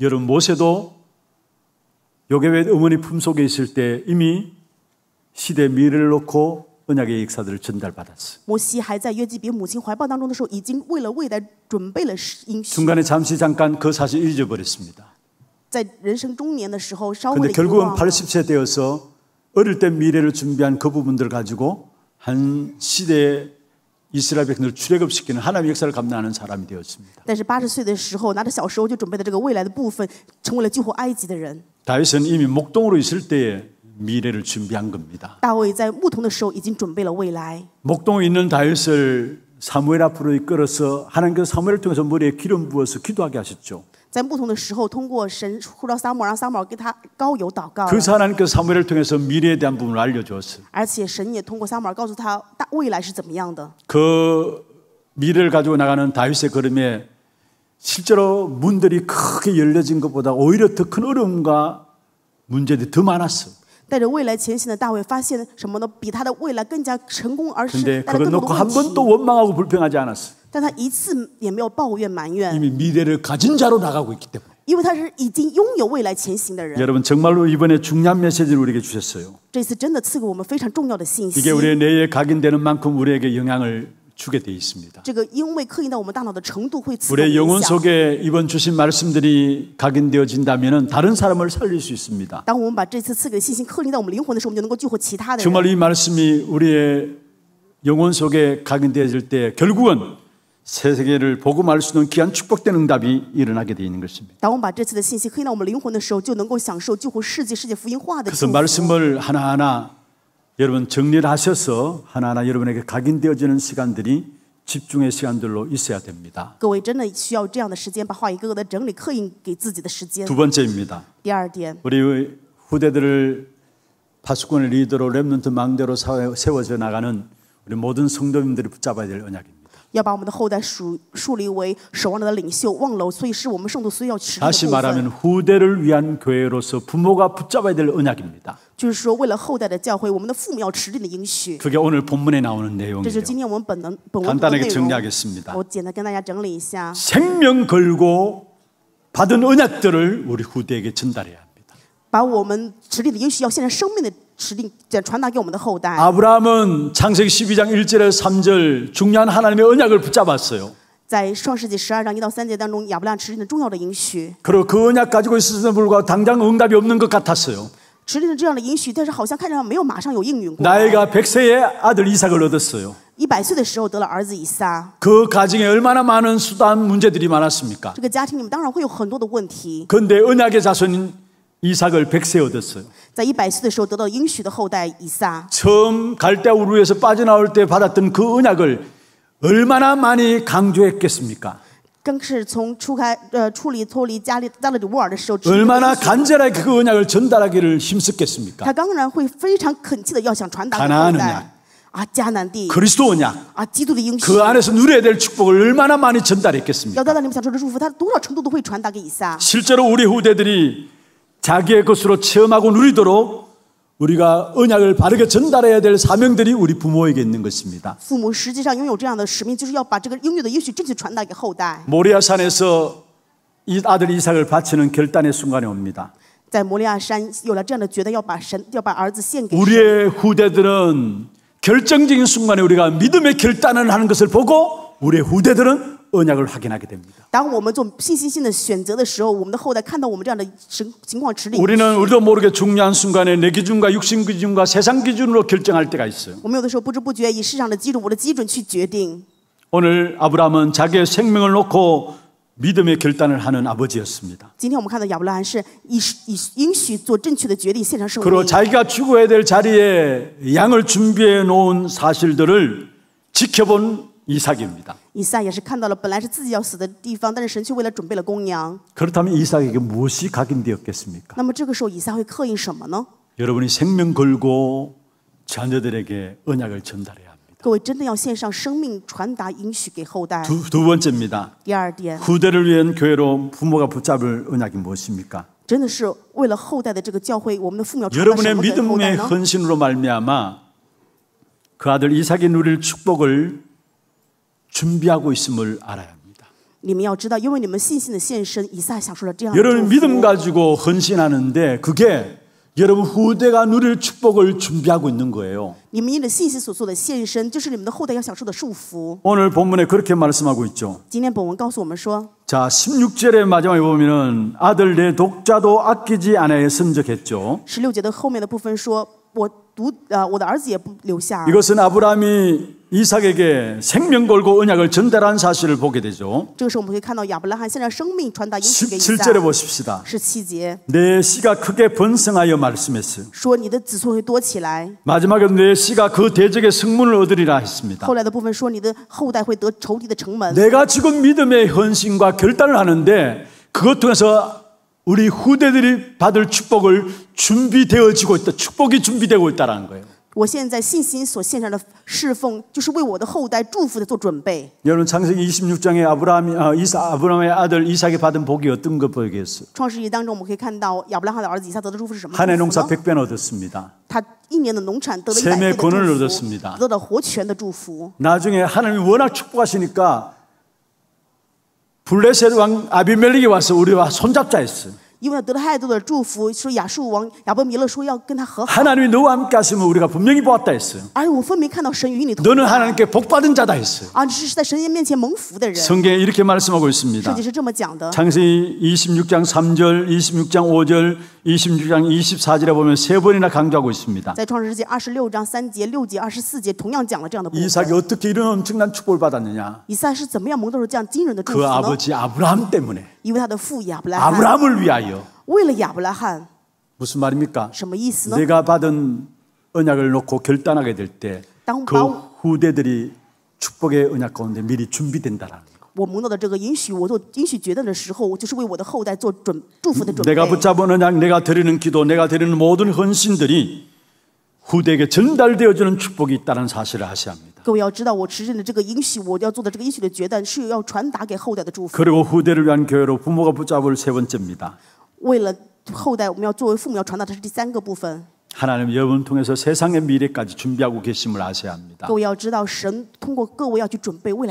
여러분 모세도 요괴의 어머니 품속에 있을 때 이미 시대의 미래를 놓고 언약의 역사들을 전달받았어요. 중간에 잠시 잠깐 그 사실 잊어버렸습니다. 그런데 결국은 팔십 세 되어서 어릴 때 미래를 준비한 그 부분들을 가지고 한 시대에 이스라엘 백성을 출애굽시키는 하나님의 역사를 감당하는 사람이 되었습니다. 다윗은 이미 목동으로 있을 때에 미래를 준비한 겁니다. 목동에 있는 다윗을 사무엘 앞으로 이끌어서 하나님께서 사무엘을 통해서 머리에 기름 부어서 기도하게 하셨죠. 그래서 하나님께서 사무엘을 통해서 미래에 대한 부분을 알려주었어요. 그 미래를 가지고 나가는 다윗의 걸음에 실제로 문들이 크게 열려진 것보다 오히려 더 큰 어려움과 문제들이 더 많았어요. 근데 그걸 놓고 한 번도 원망하고 불평하지 않았어. 이미 미래를 가진 자로 나가고 있기 때문에. 여러분 정말로 이번에 중요한 메시지를 우리에게 주셨어요. 이게 우리의 뇌에 각인되는 만큼 우리에게 영향을 주게 돼 있습니다. 우리의 영혼 속에 이번 주신 말씀들이 각인되어진다면 다른 사람을 살릴 수 있습니다. 정말 이 말씀이 우리의 영혼 속에 각인되어질 때 결국은 새 세계를 복음할 수 있는 귀한 축복된 응답이 일어나게 돼 있는 것입니다. 그래서 말씀을 하나하나 여러분 정리를 하셔서 하나하나 여러분에게 각인되어지는 시간들이 집중의 시간들로 있어야 됩니다. 두 번째입니다. 우리 후대들을 파수꾼의 리더로 렘넌트 망대로 세워져 나가는 우리 모든 성도님들이 붙잡아야 될 언약입니다. 要把我们的后代树树立为守望者的领袖、望楼，所以是我们圣徒所要持续的部分。다시말하면후대를위한교회로서부모가붙잡아야될언약입니다就是说，为了后代的教会，我们的父母要持定的应许。그게오늘본문에나오는내용이에요这是今天我们本能本文的内容。간단하게정리하겠습니다我简单跟大家整理一下。생명걸고받은언약들을우리후대에게전달해야합니다把我们持定的应许要献上生命的。 아브라함은 창세기 십이 장 일 절에서 삼 절 중요한 하나님의 언약을 붙잡았어요. 그리고 그 언약 가지고 있었음에도 불구하고 당장 응답이 없는 것 같았어요. 나이가 백 세의 아들 이삭을 얻었어요. 그 가정에 얼마나 많은 수단 문제들이 많았습니까? 그런데 언약의 자손인 이삭을 백 세에 얻었어요. 처음 갈대아 우르에서 빠져나올 때 받았던 그 언약을 얼마나 많이 강조했겠습니까? 얼마나 간절하게 그 언약을 전달하기를 힘썼겠습니까? 가나안 언약, 그리스도 언약, 그 안에서 누려야 될 축복을 얼마나 많이 전달했겠습니까? 실제로 우리 후대들이 자기의 것으로 체험하고 누리도록 우리가 언약을 바르게 전달해야 될 사명들이 우리 부모에게 있는 것입니다. 모리아산에서 이 아들 이삭을 바치는 결단의 순간이 옵니다. 우리의 후대들은 결정적인 순간에 우리가 믿음의 결단을 하는 것을 보고 우리의 후대들은 언약을 확인하게 됩니다. 우리는 우리도 모르게 중요한 순간에 내 기준과 육신 기준과 세상 기준으로 결정할 때가 있어요. 오늘 아브라함은 자기의 생명을 놓고 믿음의 결단을 하는 아버지였습니다. 그리고 자기가 죽어야 될 자리에 양을 준비해 놓은 사실들을 지켜본 이삭입니다. 그렇다면 이삭에게 무엇이 각인되었겠습니까? 여러분이 생명 걸고 자녀들에게 언약을 전달해야 합니다. 두, 두 번째입니다. 후대를 위한 교회로 부모가 붙잡을 언약이 무엇입니까? 여러분의 믿음의 헌신으로 말미암아 그 아들 이삭이 누릴 축복을 준비하고 있음을 알아야 합니다. 여러분 믿음 가지고 헌신하는데 그게 여러분 후대가 누릴 축복을 준비하고 있는 거예요. 오늘 본문에 그렇게 말씀하고 있죠. 자, 십육 절의 마지막에 보면은 아들 내 독자도 아끼지 않아야 선적했죠. 이것은 아브라함이 이삭에게 생명 걸고 언약을 전달한 사실을 보게 되죠. 십칠 절에 보십시다. 내 씨가 크게 번성하여 말씀했어요. 마지막에 내 씨가 그 대적의 승문을 얻으리라 했습니다. 내가 지금 믿음의 헌신과 결단을 하는데 그것 통해서 우리 후대들이 받을 축복을 준비되어지고 있다. 축복이 준비되고 있다는 거예요. 여러분 창세기 이십육 장에 아브라함, 아, 이사, 아브라함의 아들 이삭이 받은 복이 어떤 것 보이겠어요? 한 해 농사 백 배는 얻었습니다. 셈의 권을 얻었습니다. 나중에 하나님이 워낙 축복하시니까 블레셋 왕 아비멜렉이 와서 우리와 손잡자 했어요. 하나님이 너와 함께 하시면 우리가 분명히 보았다 했어요. 너는 하나님께 복받은 자다 했어요. 성경에 이렇게 말씀하고 있습니다. 창세기 이십육 장 삼 절, 이십육 장 오 절, 이십육 장 이십사 절에 보면 세 번이나 강조하고 있습니다. 이삭이 어떻게 이런 엄청난 축복을 받았느냐? 그 아버지 아브라함 때문에, 아브라함을 위하여. 무슨 말입니까? 내가 받은 언약을 놓고 결단하게 될 때 그 후대들이 축복의 언약 가운데 미리 준비된다라는 거예요. 내가 붙잡은 언약, 내가 드리는 기도, 내가 드리는 모든 헌신들이 후대에게 전달되어지는 축복이 있다는 사실을 아셔야 합니다. 各位要知道，我持认的这个应许，我要做的这个应许的决断，是要传达给后代的祝福。그리고후대를위한교회로부모가붙잡을세번째입니다为了后代，我们要作为父母要传达的是第三个部分。하나님 여러분 통해서 세상의 미래까지 준비하고 계심을 아셔야 합니다.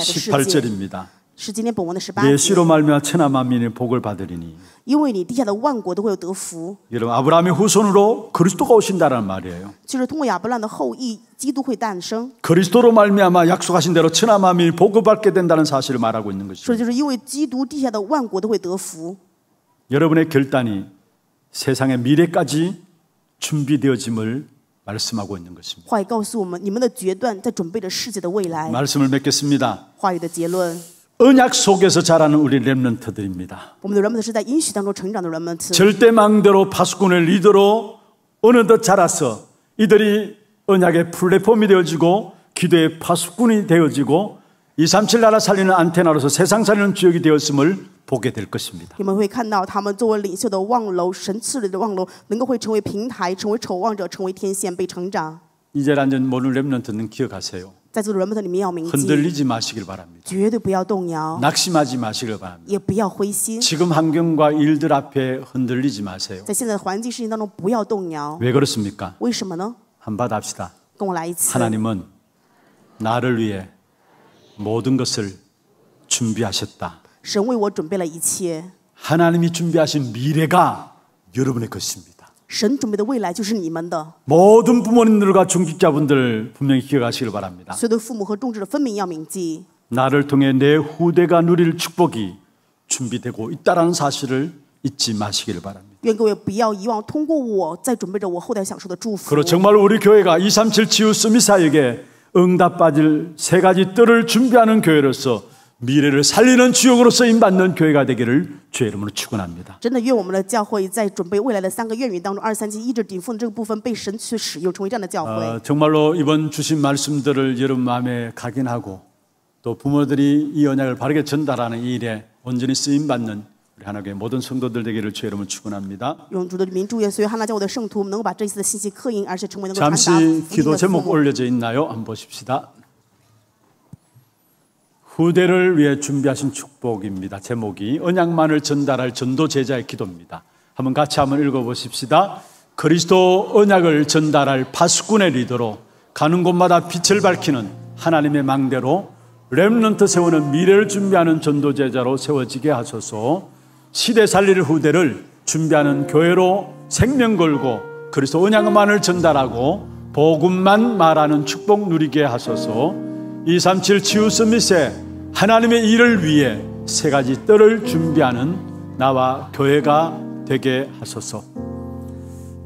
십팔 절입니다. 내 씨로 말미암아 천하 만민이 복을 받으리니. 여러분 아브라함의 후손으로 그리스도가 오신다라는 말이에요. 그리스도로 말미암아 약속하신 대로 천하 만민이 복을 받게 된다는 사실을 말하고 있는 것이죠. 여러분의 결단이 세상의 미래까지 준비되어짐을 말씀하고 있는 것입니다. 말씀을 맺겠습니다. 언약 속에서 자라는 우리 렘넌트들입니다. 절대망대로 파수꾼의 리더로 어느덧 자라서 이들이 언약의 플랫폼이 되어지고 기도의 파수꾼이 되어지고 이삼칠 나라 살리는 안테나로서 세상 살리는 주역이 되었음을 보게 될 것입니다. 이제 완전 모든 렘넌트는 기억하세요. 흔들리지 마시길 바랍니다. 낙심하지 마시길 바랍니다. 지금 환경과 일들 앞에 흔들리지 마세요. 왜 그렇습니까? 한바탕 합시다. 하나님은 나를 위해 모든 것을 준비하셨다. 하나님이 준비하신 미래가 여러분의 것입니다. 모든 부모님들과 중직자분들 분명히 기억하시길 바랍니다. 나를 통해 내 후대가 누릴 축복이 준비되고 있다는 사실을 잊지 마시길 바랍니다. 그리고 정말 우리 교회가 이삼칠 지우 스미사에게 응답받을 세 가지 뜰을 준비하는 교회로서 미래를 살리는 주역으로서 임받는 교회가 되기를 주의 이름으로 축원합니다. 어, 정말로 이번 주신 말씀들을 여러분 마음에 각인하고 또 부모들이 이 언약을 바르게 전달하는 이 일에 온전히 쓰임 받는 우리 하나님의 모든 성도들 되기를 주의 이름으로 축원합니다. 잠시 기도 제목 올려져 있나요? 한번 보십시다. 후대를 위해 준비하신 축복입니다. 제목이 언약만을 전달할 전도 제자의 기도입니다. 한번 같이 한번 읽어보십시다. 그리스도 언약을 전달할 파수꾼의 리더로 가는 곳마다 빛을 밝히는 하나님의 망대로 렘넌트 세우는 미래를 준비하는 전도 제자로 세워지게 하소서. 시대 살릴 후대를 준비하는 교회로 생명 걸고 그리스도 언약만을 전달하고 복음만 말하는 축복 누리게 하소서. 이삼칠 지우 스밋에 하나님의 일을 위해 세 가지 뜰을 준비하는 나와 교회가 되게 하소서.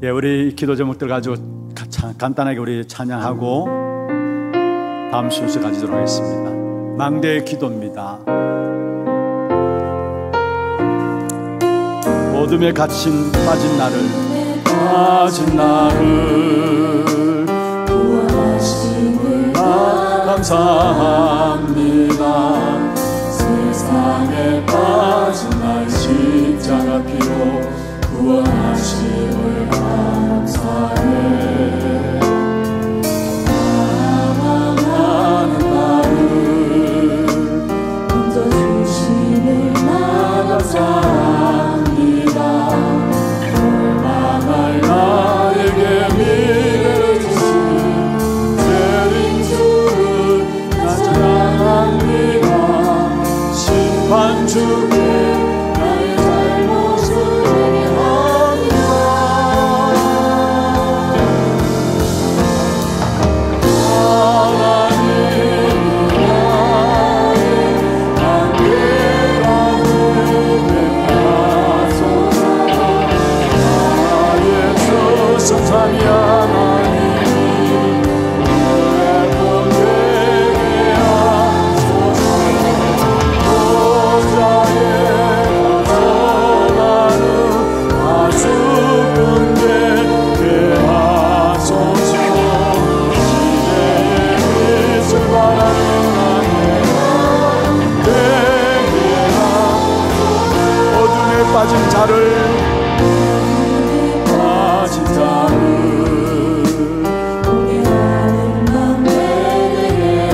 예, 우리 기도 제목들 가지고 간단하게 우리 찬양하고 다음 순서 가지도록 하겠습니다. 망대의 기도입니다. 어둠에 갇힌 빠진 나를 빠진 나를 구하시는 감사합니다. 세상에 빠진 날 십자가 피로 구원하심을 감사해. 사랑하는 나를 먼저 주시는 나 감사합니다. 절망할 나에게 미래를 주신 주님 주를 나 사랑합니다. 심판 주님 빠진 자를 우리 아는 맘 내게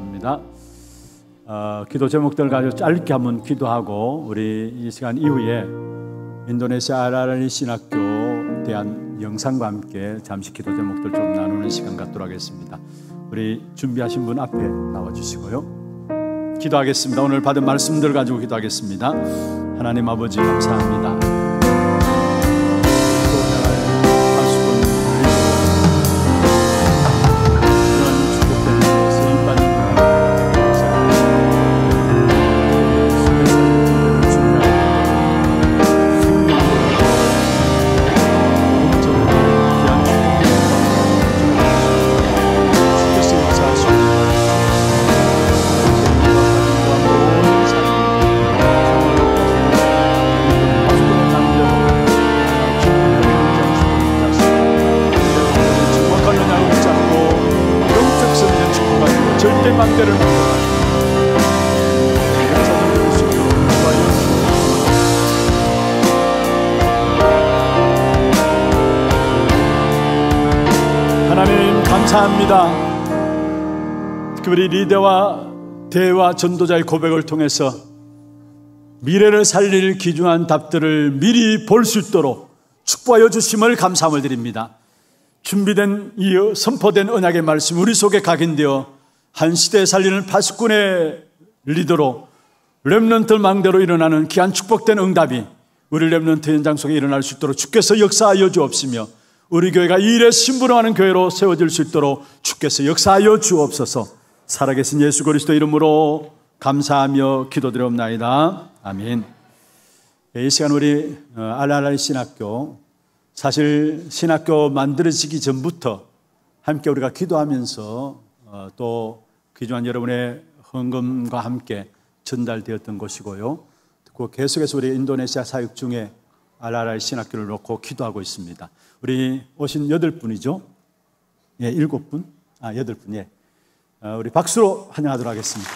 감사합니다. 어, 기도 제목들 가지고 짧게 한번 기도하고 우리 이 시간 이후에 인도네시아 알라라리 신학교 대한 영상과 함께 잠시 기도 제목들 좀 나누는 시간 갖도록 하겠습니다. 우리 준비하신 분 앞에 나와주시고요. 기도하겠습니다. 오늘 받은 말씀들 가지고 기도하겠습니다. 하나님 아버지 감사합니다. 우리 리더와 대화 전도자의 고백을 통해서 미래를 살릴 귀중한 답들을 미리 볼 수 있도록 축복하여 주심을 감사함을 드립니다. 준비된 이 선포된 언약의 말씀 우리 속에 각인되어 한 시대에 살리는 파수꾼의 리더로 렘넌트 망대로 일어나는 귀한 축복된 응답이 우리 렘넌트 현장 속에 일어날 수 있도록 주께서 역사하여 주옵시며 우리 교회가 이 일에 심부름하는 교회로 세워질 수 있도록 주께서 역사하여 주옵소서. 살아계신 예수 그리스도 이름으로 감사하며 기도드려옵나이다. 아멘. 이 시간 우리 알라라리 신학교, 사실 신학교 만들어지기 전부터 함께 우리가 기도하면서 또 귀중한 여러분의 헌금과 함께 전달되었던 곳이고요. 그리고 계속해서 우리 인도네시아 사역 중에 알라라리 신학교를 놓고 기도하고 있습니다. 우리 오신 여덟 분이죠? 예, 일곱 분? 아, 여덟 분, 예. 우리 박수로 환영하도록 하겠습니다.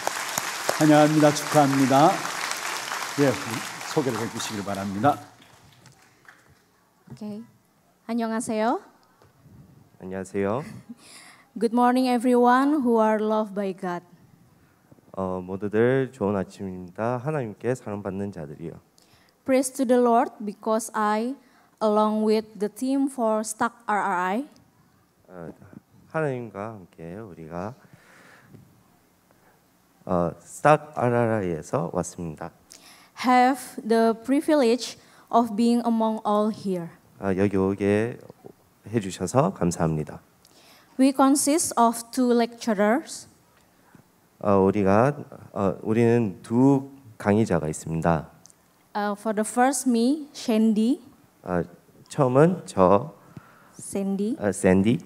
환영합니다. 축하합니다. 예, 소개를 해주시길 바랍니다. Okay. 안녕하세요. 안녕하세요. Good morning everyone who are loved by God. 어, 모두들 좋은 아침입니다. 하나님께 사랑받는 자들이요. Praise to the Lord because I, along with the team for Stuck 알알아이. 어, 하나님과 함께 우리가 어, 스탁 알라라이에서 왔습니다. Have the privilege of being among all here. 어, 여기 오게 해주셔서 감사합니다. We consist of two lecturers. 어, 우리가 어, 우리는 두 강의자가 있습니다. Uh, for the first me, Sandy. 어, 처음은 저 Sandy. 어, Sandy.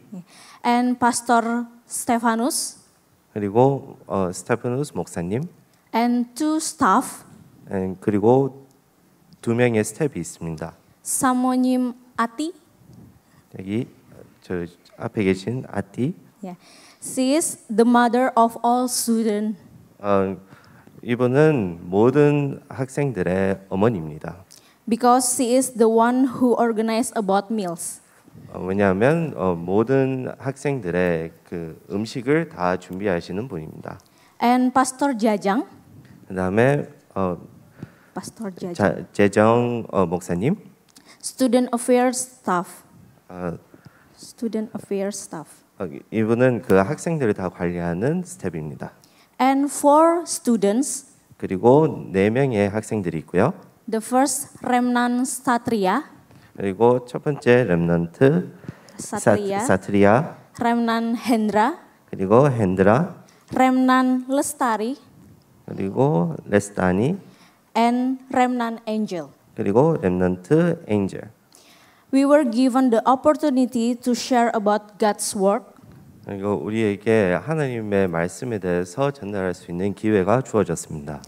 And Pastor Stephanus. 그리고 어, 스테파누스 목사님, and two staff, and 그리고 두 명의 스텝이 있습니다. 사모님 아띠, 여기 저 앞에 계신 아띠, yeah. She is the mother of all students. 어, 이분은 모든 학생들의 어머니입니다. Because she is the one who organized about meals. 어, 왜냐하면 어, 모든 학생들의 그 음식을 다 준비하시는 분입니다. And Pastor Jajang. 그다음에 어, Pastor Jajang. 재정 어, 목사님. Student Affairs Staff. 어, Student Affairs Staff. 어, 이분은 그 학생들을 다 관리하는 스텝입니다. And four students. 그리고 네 명의 학생들이 있고요. The first Remnan Satria. 그리고 첫 번째 렘넌트 사트리아, 사트리아 렘난 헨드라, 그리고 헨드라, 렘난 레스타리, 그리고 레스타니, and 렘난 엔젤, 그리고 렘넌트 엔젤. We were given the opportunity to share about God's work. 그리고 우리에게 하나님의 말씀에 대해서 전달할 수 있는 기회가 주어졌습니다.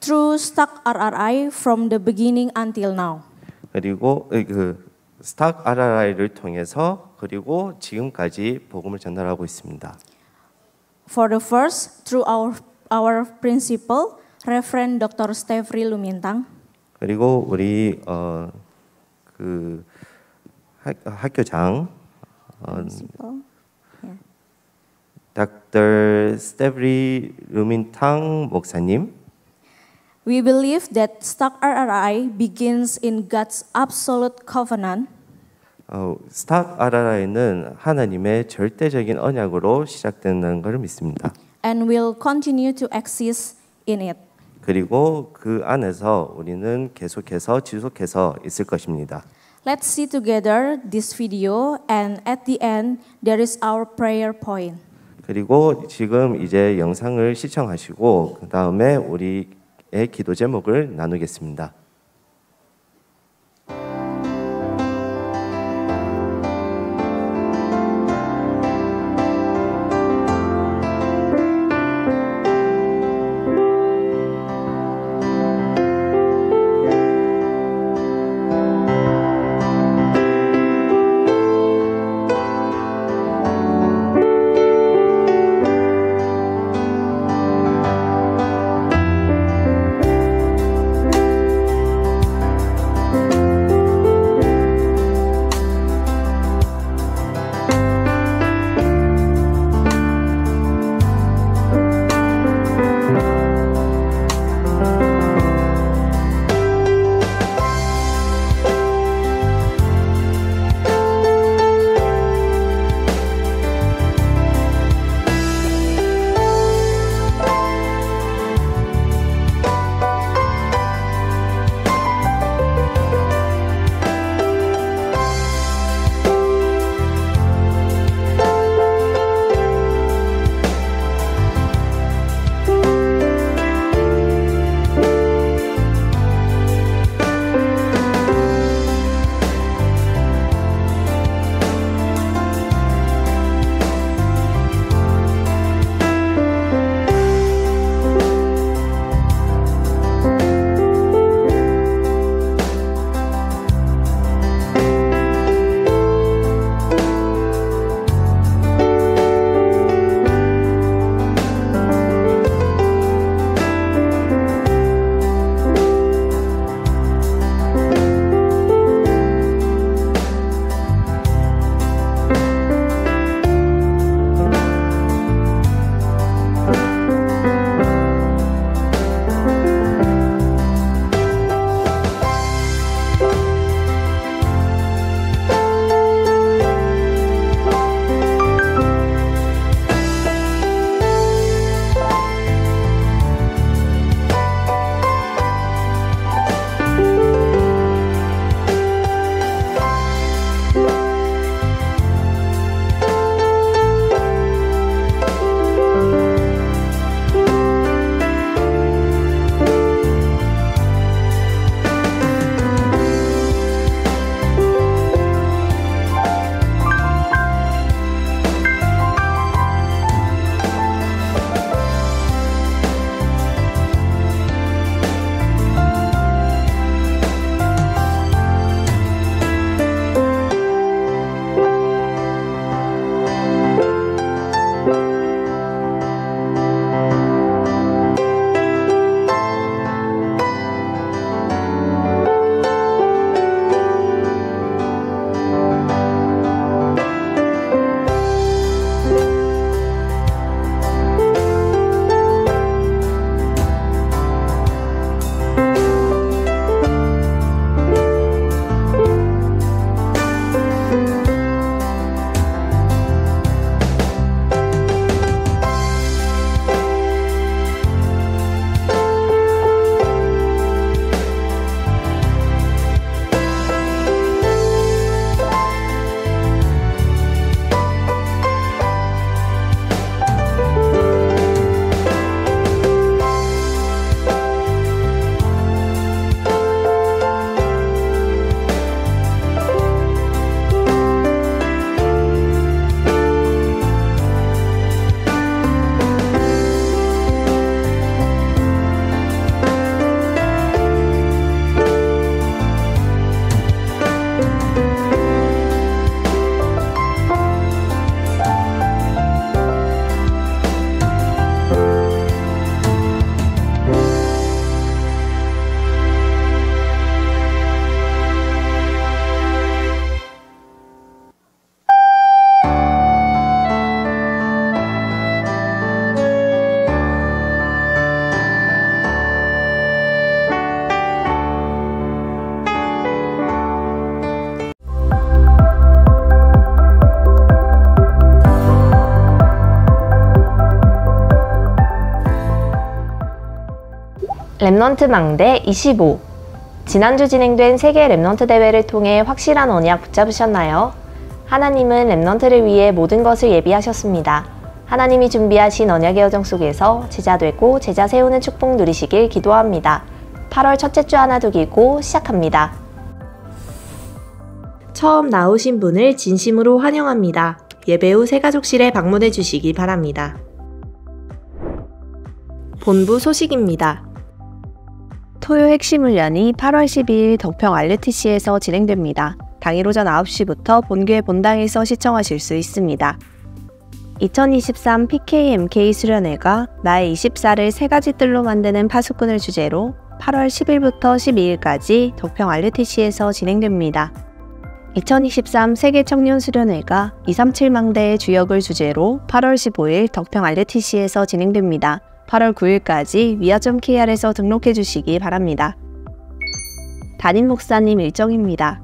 Through Stuck 알알아이 from the beginning until now. 그리고 그 스탁 알라라이를 통해서 그리고 지금까지 복음을 전달하고 있습니다. For the first, through our our principal, Reverend 닥터 스테프리 룸인탕. 그리고 우리 어, 그 학, 학교장 어, 닥터 스테프리 룸인탕 목사님. We believe that Start 아르알아이 begins in God's absolute covenant. 어, Start 아르알아이는 하나님의 절대적인 언약으로 시작된다는 것을 믿습니다. And will continue to exist in it. 그리고 그 안에서 우리는 계속해서 지속해서 있을 것입니다. Let's see together this video, and at the end there is our prayer point. 그리고 지금 이제 영상을 시청하시고 그 다음에 우리 기도 제목을 나누겠습니다. 랩넌트 망대 이십오. 지난주 진행된 세계 랩넌트 대회를 통해 확실한 언약 붙잡으셨나요? 하나님은 랩넌트를 위해 모든 것을 예비하셨습니다. 하나님이 준비하신 언약의 여정 속에서 제자되고 제자 세우는 축복 누리시길 기도합니다. 팔월 첫째 주 하나두기고 시작합니다. 처음 나오신 분을 진심으로 환영합니다. 예배 후 새가족실에 방문해 주시기 바랍니다. 본부 소식입니다. 토요 핵심 훈련이 팔월 십이일 덕평 알레티시에서 진행됩니다. 당일 오전 아홉 시부터 본교회 본당에서 시청하실 수 있습니다. 이천이십삼 피케이엠케이 수련회가 나의 이십사를 세 가지 뜰로 만드는 파수꾼을 주제로 팔월 십일부터 십이일까지 덕평 알레티시에서 진행됩니다. 이천이십삼 세계 청년 수련회가 이삼칠 망대의 주역을 주제로 팔월 십오일 덕평 알레티시에서 진행됩니다. 팔월 구일까지 위아 닷 케이알에서 등록해 주시기 바랍니다. 담임 목사님 일정입니다.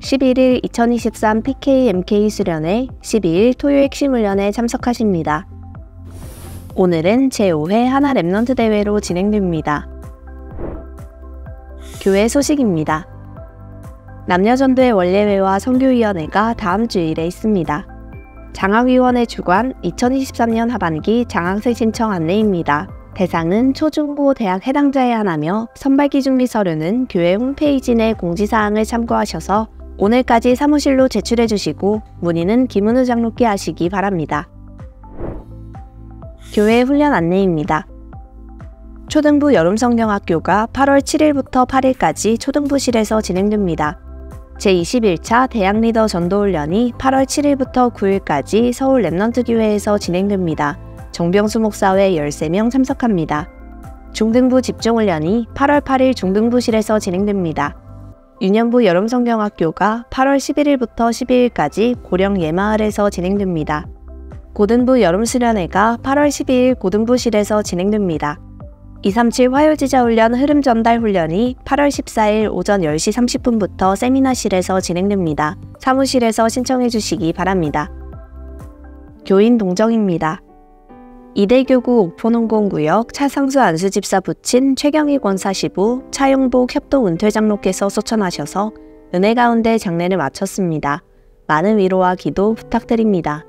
십일일 이천이십삼 피케이엠케이 수련회, 십이일 토요 핵심 훈련에 참석하십니다. 오늘은 제오회 하나 랩넌트 대회로 진행됩니다. 교회 소식입니다. 남녀전도회 원례회와 선교위원회가 다음 주일에 있습니다. 장학위원회 주관 이천이십삼 년 하반기 장학생 신청 안내입니다. 대상은 초중고 대학 해당자에 한하며 선발기준비 서류는 교회 홈페이지 내 공지사항을 참고하셔서 오늘까지 사무실로 제출해주시고 문의는 김은우 장로께 하시기 바랍니다. 교회 훈련 안내입니다. 초등부 여름성경학교가 팔월 칠일부터 팔일까지 초등부실에서 진행됩니다. 제이십일 차 대학리더 전도훈련이 팔월 칠일부터 구일까지 서울 랩넌트교회에서 진행됩니다. 정병수 목사회 열세 명 참석합니다. 중등부 집중훈련이 팔월 팔일 중등부실에서 진행됩니다. 유년부 여름성경학교가 팔월 십일일부터 십이일까지 고령 예마을에서 진행됩니다. 고등부 여름수련회가 팔월 십이일 고등부실에서 진행됩니다. 이삼칠 화요지자훈련 흐름전달훈련이 팔월 십사일 오전 열 시 삼십 분부터 세미나실에서 진행됩니다. 사무실에서 신청해 주시기 바랍니다. 교인 동정입니다. 이대교구 옥포농공구역 차상수 안수집사 부친 최경희 권사 시부 차용복 협동 은퇴장로께서 소천하셔서 은혜 가운데 장례를 마쳤습니다. 많은 위로와 기도 부탁드립니다.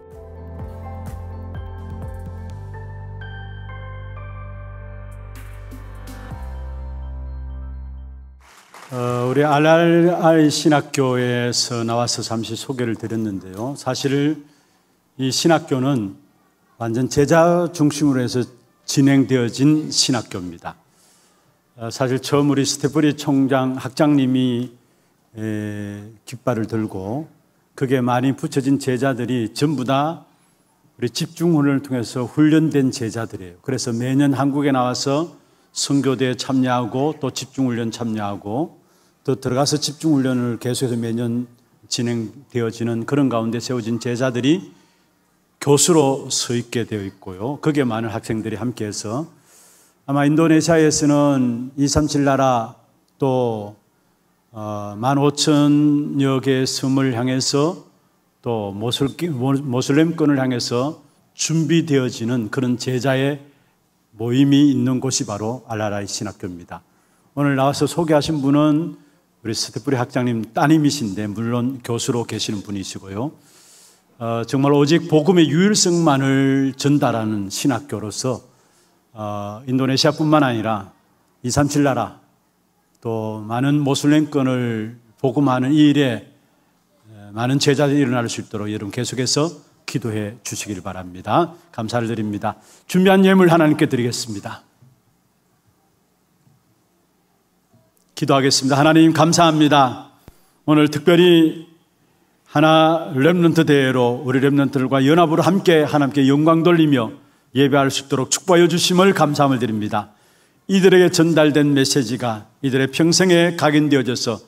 어, 우리 알라라이 신학교에서 나와서 잠시 소개를 드렸는데요. 사실 이 신학교는 완전 제자 중심으로 해서 진행되어진 신학교입니다. 어, 사실 처음 우리 스테프리 총장 학장님이 에, 깃발을 들고 그게 많이 붙여진 제자들이 전부 다 우리 집중훈련을 통해서 훈련된 제자들이에요. 그래서 매년 한국에 나와서 선교대에 참여하고 또 집중훈련 참여하고 또 들어가서 집중훈련을 계속해서 매년 진행되어지는 그런 가운데 세워진 제자들이 교수로 서 있게 되어 있고요. 거기에 많은 학생들이 함께해서 아마 인도네시아에서는 이삼칠 나라 또 만 오천여 개의 섬을 향해서 또 모슬렘권을 향해서 준비되어지는 그런 제자의 모임이 있는 곳이 바로 알라라이 신학교입니다. 오늘 나와서 소개하신 분은 우리 스테프리 학장님 따님이신데 물론 교수로 계시는 분이시고요. 어, 정말 오직 복음의 유일성만을 전달하는 신학교로서 어, 인도네시아뿐만 아니라 이삼칠 나라 또 많은 모슬렘권을 복음하는 이 일에 많은 제자들이 일어날 수 있도록 여러분 계속해서 기도해 주시길 바랍니다. 감사를 드립니다. 준비한 예물 하나님께 드리겠습니다. 기도하겠습니다. 하나님 감사합니다. 오늘 특별히 하나 렘넌트 대회로 우리 렘넌트들과 연합으로 함께 하나님께 영광 돌리며 예배할 수 있도록 축복하여 주심을 감사함을 드립니다. 이들에게 전달된 메시지가 이들의 평생에 각인되어져서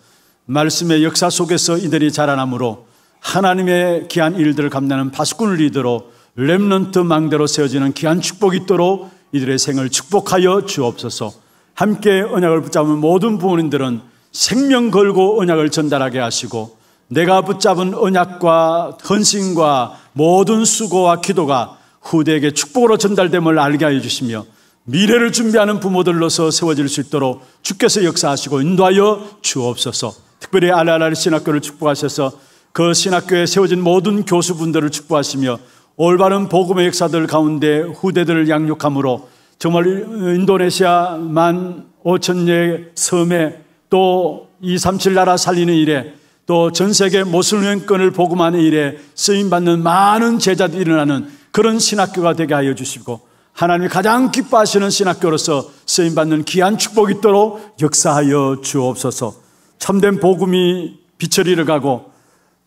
말씀의 역사 속에서 이들이 자라남으로 하나님의 귀한 일들을 감당하는 파수꾼 리더로 렘넌트 망대로 세워지는 귀한 축복이 있도록 이들의 생을 축복하여 주옵소서. 함께 언약을 붙잡은 모든 부모님들은 생명 걸고 언약을 전달하게 하시고 내가 붙잡은 언약과 헌신과 모든 수고와 기도가 후대에게 축복으로 전달됨을 알게 하여 주시며 미래를 준비하는 부모들로서 세워질 수 있도록 주께서 역사하시고 인도하여 주옵소서. 특별히 알라라리 신학교를 축복하셔서 그 신학교에 세워진 모든 교수분들을 축복하시며 올바른 복음의 역사들 가운데 후대들을 양육함으로 정말 인도네시아 만 오천여 섬에 또 이백삼십칠 나라 살리는 일에 또 전 세계 모슬렘권을 복음하는 일에 쓰임받는 많은 제자들이 일어나는 그런 신학교가 되게 하여 주시고 하나님이 가장 기뻐하시는 신학교로서 쓰임받는 귀한 축복이 있도록 역사하여 주옵소서. 참된 복음이 빛을 가고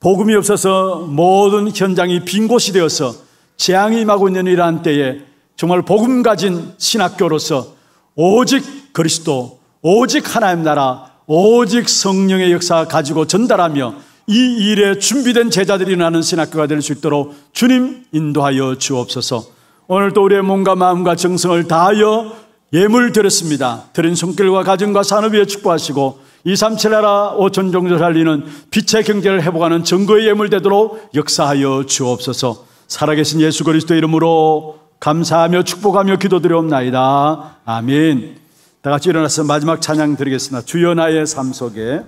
복음이 없어서 모든 현장이 빈 곳이 되어서 재앙이 임하고 있는 이러한 때에 정말 복음 가진 신학교로서 오직 그리스도, 오직 하나님 나라, 오직 성령의 역사 가지고 전달하며 이 일에 준비된 제자들이 일어나는 신학교가 될 수 있도록 주님 인도하여 주옵소서. 오늘도 우리의 몸과 마음과 정성을 다하여 예물 드렸습니다. 드린 손길과 가정과 산업 위에 축복하시고 이백삼십칠 나라 오천 종족 살리는 빛의 경제를 회복하는 증거의 예물 되도록 역사하여 주옵소서. 살아계신 예수 그리스도 이름으로 감사하며 축복하며 기도드려옵나이다. 아멘. 다 같이 일어나서 마지막 찬양 드리겠습니다. 주여 나의 삶 속에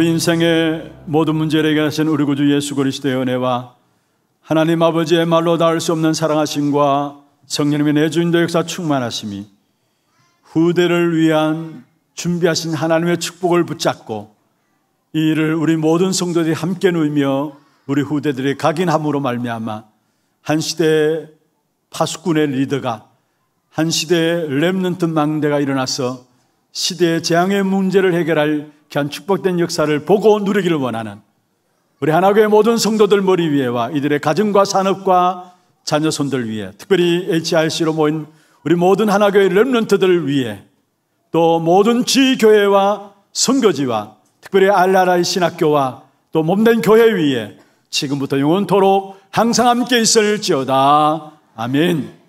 인생의 모든 문제를 해결하신 우리 구주 예수 그리스도의 은혜와 하나님 아버지의 말로 닿을 수 없는 사랑하심과 성령님의 내주인도 역사 충만하심이 후대를 위한 준비하신 하나님의 축복을 붙잡고 이 일을 우리 모든 성도들이 함께 누이며 우리 후대들이 각인함으로 말미암아 한 시대의 파수꾼의 리더가 한 시대의 렘넌트 망대가 일어나서 시대의 재앙의 문제를 해결할 귀한 축복된 역사를 보고 누리기를 원하는 우리 하나교회 모든 성도들 머리 위에와 이들의 가정과 산업과 자녀손들 위에, 특별히 에이치알씨로 모인 우리 모든 하나교회 렘넌트들 위에, 또 모든 지교회와 선교지와 특별히 알라라이 신학교와 또 몸된 교회 위에 지금부터 영원토록 항상 함께 있을지어다. 아멘.